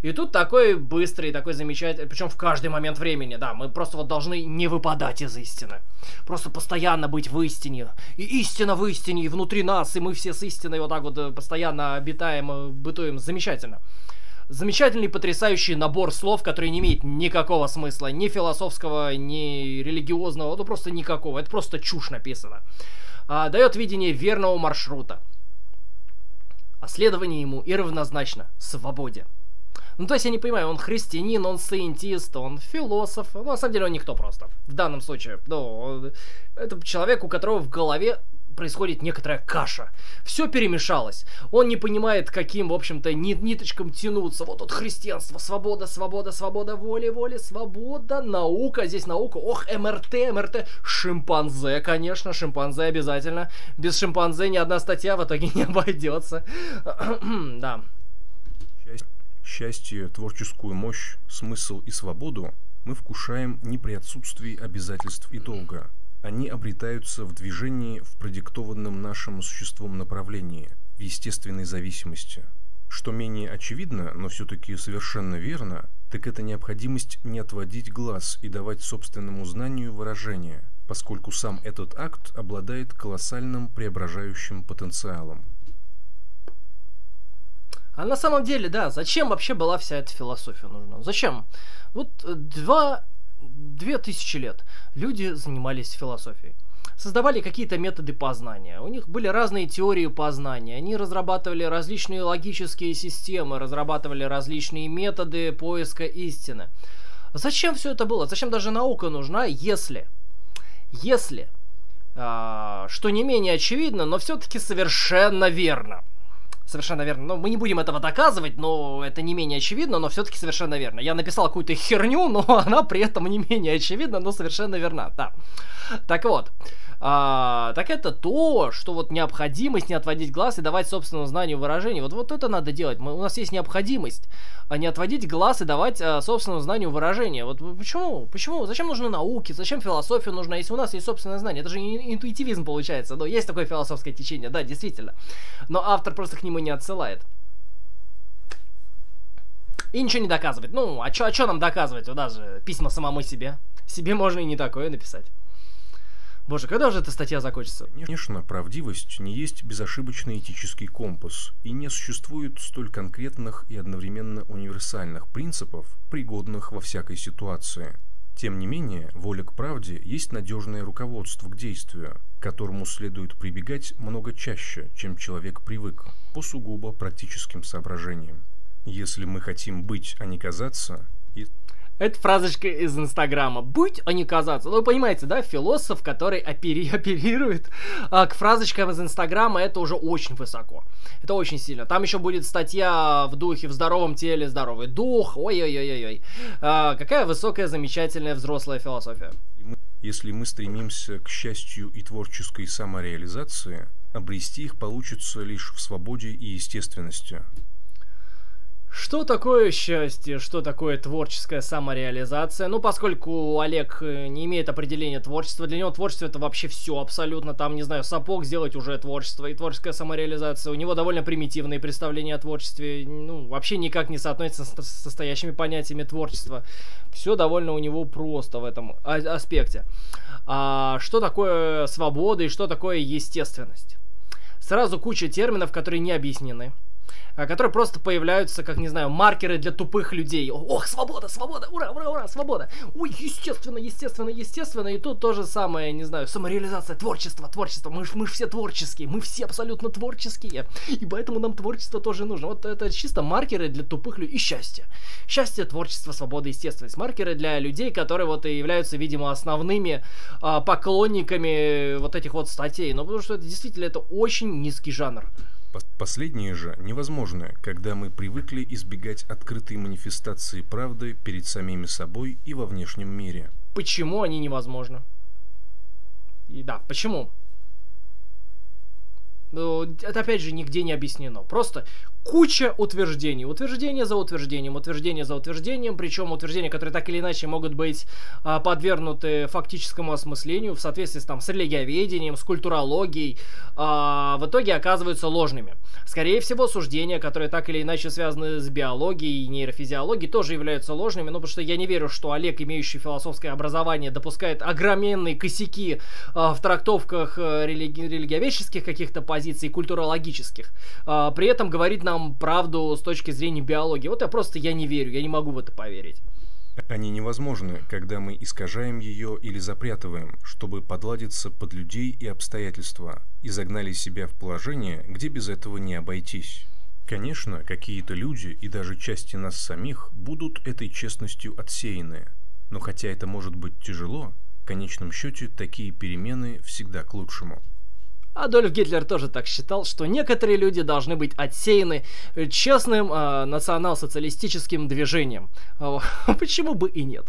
И тут такой быстрый, такой замечательный, причем в каждый момент времени, да, мы просто вот должны не выпадать из истины. Просто постоянно быть в истине. И истина в истине, и внутри нас, и мы все с истиной вот так вот постоянно обитаем, бытуем. Замечательно. Замечательный, потрясающий набор слов, который не имеет никакого смысла, ни философского, ни религиозного, ну просто никакого. Это просто чушь написано. А, дает видение верного маршрута. А следование ему и равнозначно свободе. Ну, то есть, я не понимаю, он христианин, он саентист, он философ. Ну, на самом деле, он никто просто. В данном случае, ну, это человек, у которого в голове происходит некоторая каша. Все перемешалось. Он не понимает, каким, в общем-то, ниточкам тянуться. Вот тут христианство, свобода, свобода, свобода, воли, воли, свобода, наука. Здесь наука. Ох, МРТ, МРТ. Шимпанзе, конечно, шимпанзе обязательно. Без шимпанзе ни одна статья в итоге не обойдется. Да. Счастье, творческую мощь, смысл и свободу мы вкушаем не при отсутствии обязательств и долга. Они обретаются в движении в продиктованном нашим существом направлении, в естественной зависимости. Что менее очевидно, но все-таки совершенно верно, так это необходимость не отводить глаз и давать собственному знанию выражение, поскольку сам этот акт обладает колоссальным преображающим потенциалом. А на самом деле, да, зачем вообще была вся эта философия нужна? Зачем? Вот два, две тысячи лет люди занимались философией. Создавали какие-то методы познания. У них были разные теории познания. Они разрабатывали различные логические системы, разрабатывали различные методы поиска истины. Зачем все это было? Зачем даже наука нужна, если... Если, э, что не менее очевидно, но все-таки совершенно верно. Совершенно верно. Ну, мы не будем этого доказывать, но это не менее очевидно, но все-таки совершенно верно. Я написал какую-то херню, но она при этом не менее очевидна, но совершенно верна, да. Так вот, а, так это то, что вот необходимость не отводить глаз и давать собственному знанию выражение. Вот, вот это надо делать. Мы, у нас есть необходимость не отводить глаз и давать а, собственному знанию выражение. Вот почему? Почему? Зачем нужны науки? Зачем философия нужна, если у нас есть собственное знание? Это же интуитивизм получается. Но есть такое философское течение, да, действительно. Но автор просто к нему не отсылает. И ничего не доказывает. Ну, а что нам доказывать? У нас же письма самому себе. Себе можно и не такое написать. Боже, когда же эта статья закончится? Конечно, правдивость не есть безошибочный этический компас, и не существует столь конкретных и одновременно универсальных принципов, пригодных во всякой ситуации. Тем не менее, воля к правде есть надежное руководство к действию, к которому следует прибегать много чаще, чем человек привык, по сугубо практическим соображениям. Если мы хотим быть, а не казаться... И... Это фразочка из Инстаграма. Быть, а не казаться. Ну, вы понимаете, да, философ, который опери оперирует а, к фразочкам из Инстаграма, это уже очень высоко. Это очень сильно. Там еще будет статья в духе «В здоровом теле здоровый дух». Ой-ой-ой-ой-ой. А, какая высокая, замечательная взрослая философия. Если мы стремимся к счастью и творческой самореализации, обрести их получится лишь в свободе и естественности. Что такое счастье, что такое творческая самореализация? Ну, поскольку Олег не имеет определения творчества, для него творчество это вообще все абсолютно. Там, не знаю, сапог сделать уже творчество и творческая самореализация. У него довольно примитивные представления о творчестве. Ну, вообще никак не соотносятся с состоящими понятиями творчества. Все довольно у него просто в этом аспекте. А что такое свобода и что такое естественность? Сразу куча терминов, которые не объяснены. Которые просто появляются, как, не знаю, маркеры для тупых людей. Ох, свобода, свобода, ура, ура, ура, свобода. Ой, естественно, естественно, естественно. И тут то же самое, не знаю, самореализация, творчество, творчество. Мы, мы все творческие, мы все абсолютно творческие. И поэтому нам творчество тоже нужно. Вот это чисто маркеры для тупых людей. И счастье. Счастье, творчество, свобода, естественность. Маркеры для людей, которые вот и являются, видимо, основными а, поклонниками вот этих вот статей. Но потому что это действительно это очень низкий жанр. Последнее же невозможно, когда мы привыкли избегать открытой манифестации правды перед самими собой и во внешнем мире. почему они невозможны. И да, почему? Это опять же нигде не объяснено. Просто куча утверждений. Утверждение за утверждением, утверждение за утверждением. Причем утверждения, которые так или иначе могут быть а, подвергнуты фактическому осмыслению в соответствии с, там, с религиоведением, с культурологией, а, в итоге оказываются ложными. Скорее всего, суждения, которые так или иначе связаны с биологией и нейрофизиологией, тоже являются ложными. Ну, потому что я не верю, что Олег, имеющий философское образование, допускает огроменные косяки а, в трактовках религи- религиоведческих каких-то позиций. позиций культурологических, а, при этом говорит нам правду с точки зрения биологии. Вот я просто я не верю, я не могу в это поверить. Они невозможны, когда мы искажаем ее или запрятываем, чтобы подладиться под людей и обстоятельства, и загнали себя в положение, где без этого не обойтись. Конечно, какие-то люди и даже части нас самих будут этой честностью отсеяны, но хотя это может быть тяжело, в конечном счете такие перемены всегда к лучшему. Адольф Гитлер тоже так считал, что некоторые люди должны быть отсеяны честным э, национал-социалистическим движением. Почему бы и нет?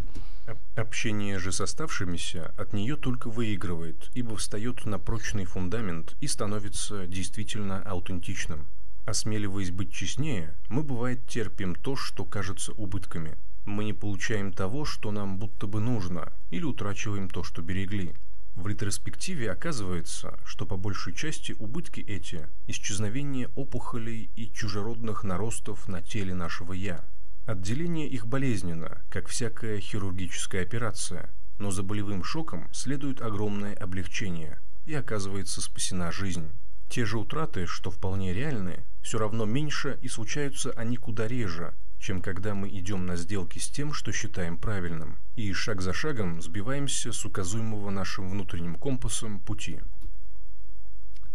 Общение же с оставшимися от нее только выигрывает, ибо встает на прочный фундамент и становится действительно аутентичным. Осмеливаясь быть честнее, мы, бывает, терпим то, что кажется убытками. Мы не получаем того, что нам будто бы нужно, или утрачиваем то, что берегли. В ретроспективе оказывается, что по большей части убытки эти – исчезновение опухолей и чужеродных наростов на теле нашего «я». Отделение их болезненно, как всякая хирургическая операция, но за болевым шоком следует огромное облегчение, и оказывается спасена жизнь. Те же утраты, что вполне реальны, все равно меньше и случаются они куда реже, чем когда мы идем на сделки с тем, что считаем правильным, и шаг за шагом сбиваемся с указуемого нашим внутренним компасом пути.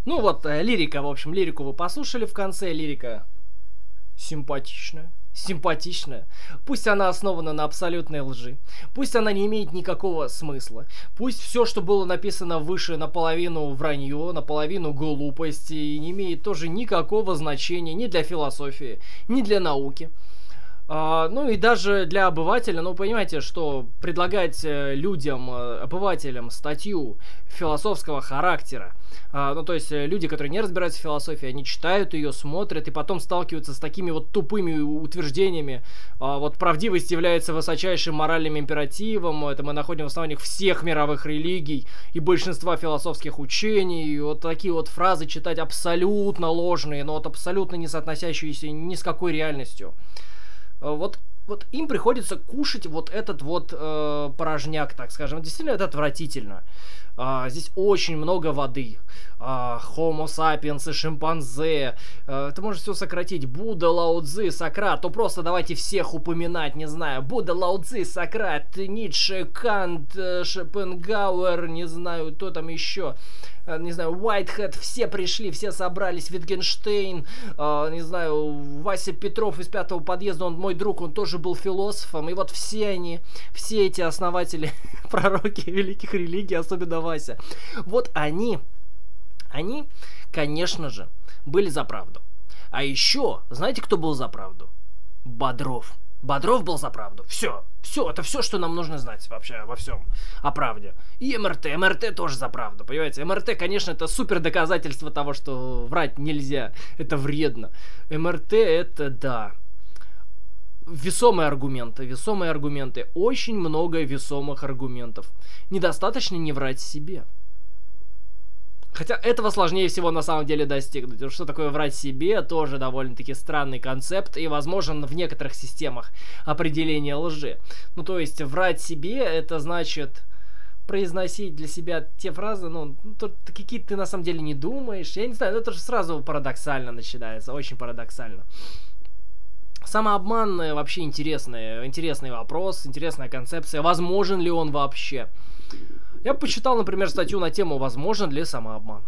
Ну вот, э, лирика, в общем, лирику вы послушали в конце, лирика симпатичная. Симпатичная. Пусть она основана на абсолютной лжи. Пусть она не имеет никакого смысла. Пусть все, что было написано выше, наполовину вранье, наполовину глупости, и не имеет тоже никакого значения ни для философии, ни для науки. Uh, ну и даже для обывателя, ну понимаете, что предлагать людям, обывателям статью философского характера, uh, ну то есть люди, которые не разбираются в философии, они читают ее, смотрят и потом сталкиваются с такими вот тупыми утверждениями, uh, вот правдивость является высочайшим моральным императивом, это мы находим в основаниях всех мировых религий и большинства философских учений, и вот такие вот фразы читать абсолютно ложные, но вот абсолютно не соотносящиеся ни с какой реальностью. Вот, вот им приходится кушать вот этот вот э, порожняк, так скажем. Действительно, это отвратительно. А, здесь очень много воды. А, Homo sapiens и шимпанзе. А, это можно все сократить. Будда, Лао-цзы, Сократ. Ну просто давайте всех упоминать, не знаю. Будда, Лао-цзы, Сократ, Ницше, Кант, Шопенгауэр, не знаю, кто там еще. Не знаю, Уайтхед, все пришли, все собрались, Витгенштейн, э, не знаю, Вася Петров из пятого подъезда, он мой друг, он тоже был философом, и вот все они, все эти основатели, пророки великих религий, особенно Вася, вот они, они, конечно же, были за правду. А еще, знаете, кто был за правду? Бодров. Бодров был за правду. Все. Все. Это все, что нам нужно знать вообще обо всем. О правде. И МРТ. МРТ тоже за правду. Понимаете? МРТ, конечно, это супер доказательство того, что врать нельзя. Это вредно. МРТ это да. Весомые аргументы. Весомые аргументы. Очень много весомых аргументов. Недостаточно не врать себе. Хотя этого сложнее всего на самом деле достигнуть. Что такое врать себе, тоже довольно-таки странный концепт и возможен в некоторых системах определения лжи. Ну то есть врать себе это значит произносить для себя те фразы, ну, какие ты на самом деле не думаешь. Я не знаю, это же сразу парадоксально начинается, очень парадоксально. Самообман вообще интересный, интересный вопрос, интересная концепция. Возможен ли он вообще? Я почитал, например, статью на тему «Возможен ли самообман?»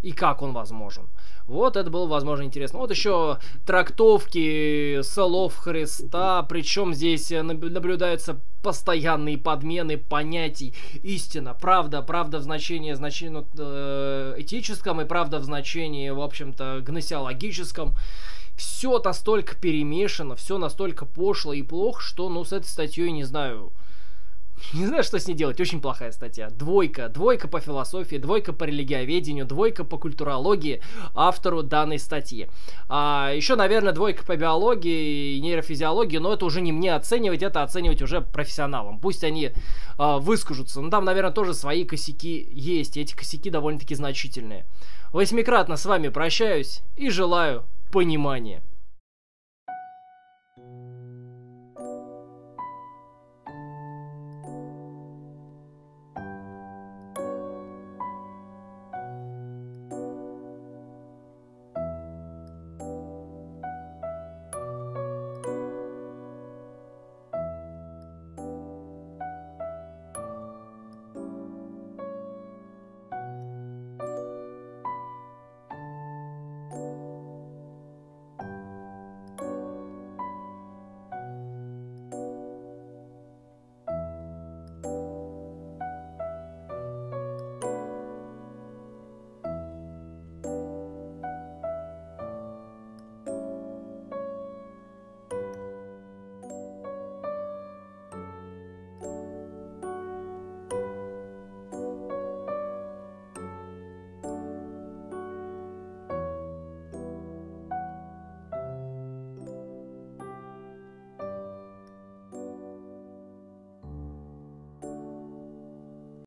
и как он возможен. Вот это было, возможно, интересно. Вот еще трактовки слов Христа, причем здесь наблюдаются постоянные подмены понятий. Истина, правда, правда в значении, значении э, этическом и правда в значении, в общем-то, гносеологическом. Все настолько перемешано, все настолько пошло и плохо, что, ну, с этой статьей, не знаю... Не знаю, что с ней делать. Очень плохая статья. Двойка. Двойка по философии, двойка по религиоведению, двойка по культурологии автору данной статьи. А, еще, наверное, двойка по биологии и нейрофизиологии, но это уже не мне оценивать, это оценивать уже профессионалам. Пусть они а, выскажутся. Но там, наверное, тоже свои косяки есть, и эти косяки довольно-таки значительные. Восьмикратно с вами прощаюсь и желаю понимания.